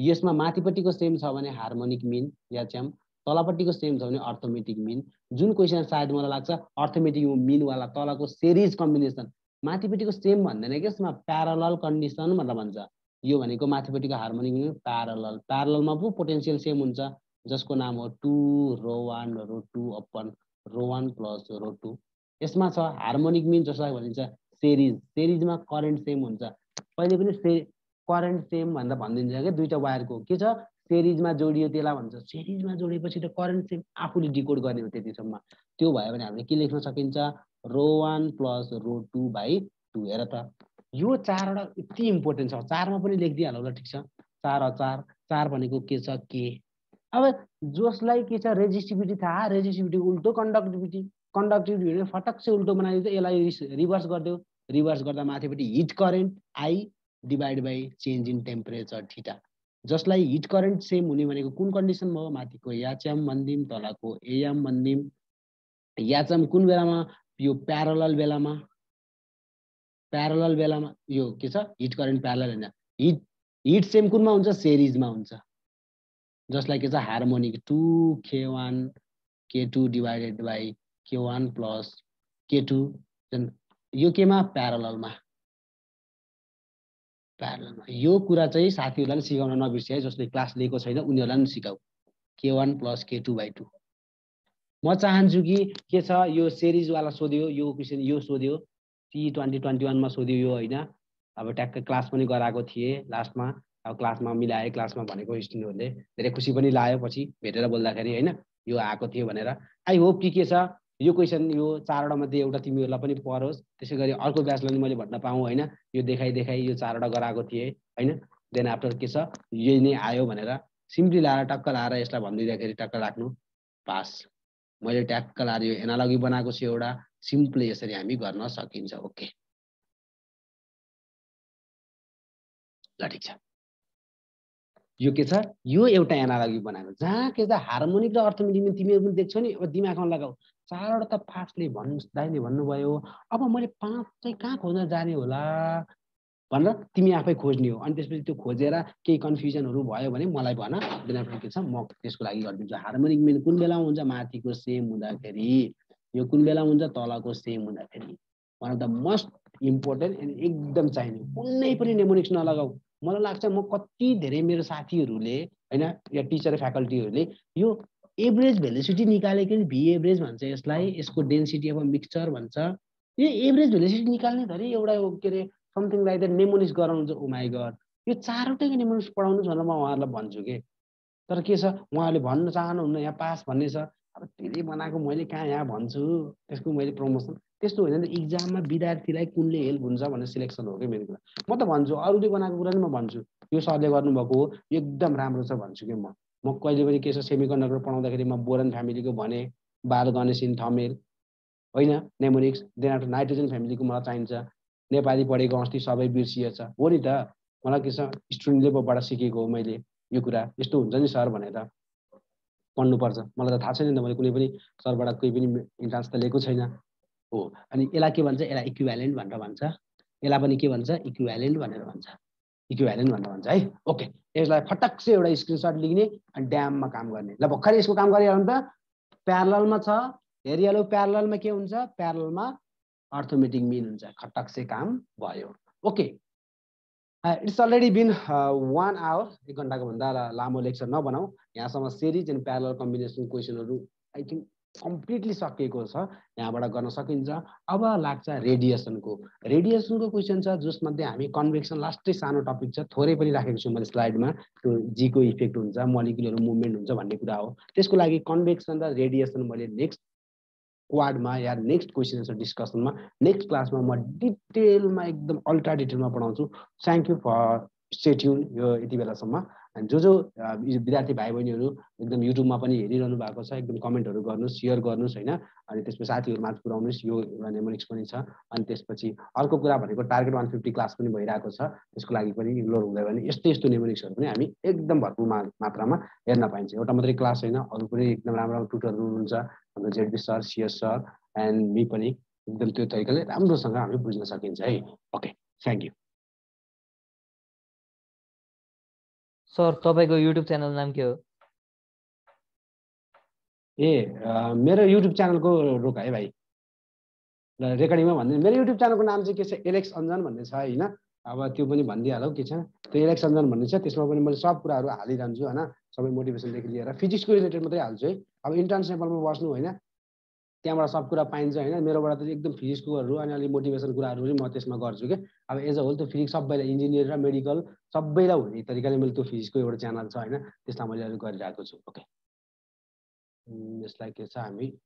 यसमा माथिपट्टिको सेम छ भने हार्मोनिक मिन या च्याम तलपट्टिको सेम छ भने अर्थमेटिक मिन जुन क्वेशन सायद मलाई लाग्छ अर्थमेटिक मिन वाला तलको सिरीज कम्बिनेसन माथिपट्टिको सेम भन्दैन के यसमा प्यारलल कन्डिसन भनेर भन्छ यो भनेको माथिपट्टिको हार्मोनिक मिन प्यारललमा पो पोटेन्शियल सेम हुन्छ जसको नाम हो 2 ρ1 ρ2 अपन ρ1 प्लस ρ2 यसमा छ हार्मोनिक मिन जसलाई भनिन्छ सिरीजमा करेन्ट सेम हुन्छ पहिले पनि करेन्ट सेम भन्दा भन्दिन्छ के दुईटा वायरको के छ सिरीजमा जोडियो त्यसलाई भन्छ सिरीजमा जोडेपछि त करेन्ट सेम आफुले डिकोड गर्ने हो त्यतिसम्म त्यो भयो भने हामीले के लेख्न सकिन्छ ρ1 + ρ2 / 2 हेर त यो चारवटा यति इम्पोर्टेन्ट छ चारमा पनि लेख्दि हालौ ल ठीक छ चार भनेको के छ के अब जसलाई के छ रेजिस्टिभिटी थाहा रेजिस्टिभिटी उल्टो कन्डक्टिभिटी फटक से उल्टो बनाइदियो यसलाई रिभर्स गर्दियो रिभर्स गर्दा माथिपट्टि heat current I divide by change in temperature theta जसलाई हिट करेन्ट सेम हुने भनेको कुन कन्डिसन भयो माथिको याचम भन्दिम तलको एएम भन्दिम याचम कुन बेलामा यो प्यारलल बेलामा यो के छ हिट करेन्ट प्यारलल हैन हिट सेम कुनमा हुन्छ सिरीजमा हुन्छ जसलाई के छ harmonic 2k1 k2 divided by k1 plus k2 जन यो केमा प्यारललमा यो कुरा चाहिँ साथीहरुलाई सिकाउन नबिर्सि है जसले क्लास लिएको छैन उनीहरुलाई पनि सिकाऊ k1 + k2 / 2 म चाहन्छु कि के छ यो सिरीज वाला सोध्यो यो क्वेशन यो सोध्यो CEE 2021 मा सोध्यो यो हैन अब ट्याक्क क्लास पनि गराएको थिए लास्टमा अब क्लासमा मिलाए क्लासमा भनेको स्टुडेन्टहरुले धेरै खुसी पनि लाग्यो पछि भेटेर बोल्दाखेरि हैन यो आको थियो भनेर। आई होप कि के छ यो क्वेशन यो चारवटा मध्ये एउटा तिमीहरुलाई पनि परोस्, त्यसैगरी अर्को ब्याचलाई पनि मैले भन्न पाऊँ हैन यो देखाइ देखाइ यो चारवटा गराएको थिए हैन। देन आफ्टर के छ यही नै आयो भनेर सिम्पली लाएर टक्क लाएर यसलाई भन्दिदाखेरि टक्क राख्नु पास। मैले ट्याक्क लाएर यो एनालॉजी बनाएको छु एउटा सिम्पली यसरी हामी गर्न सकिन्छ। ओके ल ठीक छ यो के छ यो एउटा एनालॉजी बनाएको जहाँ के छ हार्मोनिक र अर्थमेटिक नि तिमीहरु पनि देख्छौ नि। अब दिमागमा लगाऊ चारवटा त पासले भन्नु दाइले भन्नुभयो अब मैले पाँच चाहिँ कहाँ खोज्न जाने होला भनेर तिमी आफै खोज्ने हो। अनि त्यसपछि त्यो खोजेर केही कन्फ्युजनहरु भयो भने मलाई भन दिनाफेर के छ म त्यसको लागि गरिदिन्छु। हार्मोनिक मिन कुन बेला हुन्छ माथिको सेम हुँदाखेरि, यो कुन बेला हुन्छ तलको सेम हुँदाखेरि। One of the most important and एकदम चाहिने कुनै पनि नेमोनिक्स नलगाऊ। मलाई लाग्छ म कति धेरै मेरो साथीहरुले हैन या टिचर फ्याकल्टीहरुले यो एभरेज भेलोसिटी निकालेको नि भी एभरेज भन्छ यसलाई, यसको डेन्सिटी अफ मिक्सचर भन्छ। यो एभरेज भेलोसिटी निकाल्ने धरी एउटा के रे समथिङ लाइक द नेमोनिक्स गराउँछ। ओ माइ गॉड यो चारवटैको नेमोनिक्स पढाउनु भनेर म उहाँहरुलाई भन्छु के, तर के छ उहाँहरुले भन्न चाहनुहुन्न यहाँ पास भन्ने छ। अब त्यसले बनाएको मैले कहाँ यहाँ भन्छु त्यसको मैले प्रमोसन त्यस्तो हैन। एक्जाममा विद्यार्थीलाई कुनले हेल्प हुन्छ भन्ने सिलेक्सन हो के मेरो कुरा। म त भन्छु अरूले बनाएको कुरा नि म भन्छु यो सरले गर्नु भएको हो एकदम राम्रो छ भन्छु के। म कहिले पनि के छ सेमिकन्डक्टर पढाउँदाखेरि म बोरन फ्यामिलीको भने बाल गणेशिन थमेल हैन नेमोनिक्स, देन आफ्टर नाइट्रोजन फ्यामिलीको मलाई चाहिन्छ। नेपाली पढेको अस्ति सबै बिर्सिएछ हो नि त, मलाई के छ स्टुडेन्ट लेभलबाट सिकेको हो मैले यो कुरा। यस्तो हुन्छ नि सर भनेर पढ्नुपर्छ। मलाई त थाहा छैन नि मैले कुनै पनि सरबाट कुनै पनि इन्ट्रान्स त लिएको छैन हो। अनि यसलाई के भन्छ यसलाई इक्विभ्यालेन्ट भनेर भन्छ, यसलाई पनि के भन्छ इक्विभ्यालेन्ट भनेर भन्छ, इक्विभ्यालेन्ट भनेर भन्छ है। ओके यसलाई फटक्क से एउटा स्क्रिनशट लिने अनि ड्याममा काम गर्ने। ल भर्खरै यसको काम गरिहाल्नु त। प्यारललमा छ हेरिहालौ प्यारललमा के हुन्छ प्यारललमा अर्थमेटिक मिन हुन्छ। खटक से काम भयो। Okay it's already been 1 hour, 1 घण्टाको भन्दा लामो लेक्चर नबनाऊ। यहाँसम्म सिरिज एन्ड प्यारलल कम्बिनेसन क्वेसनहरु आई थिंक कम्प्लिटली सकिएको छ, यहाँबाट गर्न सकिन्छ। अब लाग्छ रेडिएसनको। रेडिएसनको क्वेसन छ जसमध्ये हामी कन्भेक्सन लास्टै सानो टपिक छ थोरै पनि राखेको छु मैले स्लाइडमा। त्यो जी को इफेक्ट हुन्छ मोलिक्युलर मुभमेन्ट हुन्छ भन्ने कुरा हो, त्यसको लागि कन्भेक्सन र रेडिएसन मैले नेक्स्ट क्वाडमा या नेक्स्ट क्वेसन डिस्कसनमा नेक्स्ट क्लासमा म डिटेलमा एकदम अल्ट्रा डिटेलमा पढाउँछु। Thank you for stay tune यो यति बेलासम्म। अनि जो जो विद्यार्थी भाइ बहिनीहरू एकदम युट्युबमा पनि हेरिरहनु भएको छ एकदम कमेन्टहरू गर्नुहोस् सेयर गर्नुहोस् हैन। अनि त्यसपछि साथीहरूमाझ पुर्याउनुहोस् यो नेमोनिक्स पनि छ। अनि त्यसपछि अर्को कुरा भनेको टार्गेट 150 क्लास पनि भइरहेको छ, त्यसको लागि पनि लोड हुँदै भने यस्तो यस्तो नेमोनिक्सहरू पनि हामी एकदम भरपूर मात्रामा हेर्न पाइन्छ। एउटा मात्रै क्लास हैन अरू पनि एकदम राम्रो राम्रो ट्युटर हुनुहुन्छ हाम्रो ZB sir CS sir and me पनि एकदम त्यो तरिकाले राम्रोसँग हामी बुझ्न सकिन्छ है। Okay thank you. सर तपाईको युट्युब च्यानल नाम के हो? ए मेरो युट्युब च्यानलको रोक है भाइ ल रेकर्डिङमा भन्दै। मेरो युट्युब च्यानलको नाम चाहिँ के छ एलेक्स अन्जन भन्ने छ हैन। अब त्यो पनि भनिदिहालौ के छ त्यो एलेक्स अन्जन भन्ने छ। त्यसमा पनि मैले सब कुराहरू हालिरहन्छु हैन, सबै मोटिभेसनदेखि लिएर फिजिक्सको रिलेटेड मात्रै हाल्छु है। अब इन्ट्रान्स लेभलमा बस्नु हैन त्यहाँबाट सब कुरा पाइन्छ हैन। मेरोबाट त एकदम फिजिक्सकोहरू अनि अलि मोटिभेसन कुराहरू पनि म त्यसमा गर्छु के। अब एज अ होल त्यो फिजिक्स सबैलाई इन्जिनियर र मेडिकल सबैलाई हुने तरिकाले मैले त्यो फिजिक्सको एउटा च्यानल छ हैन त्यसलाई मैले अहिले गरिरहेको छु। ओके यसलाई के छ हामी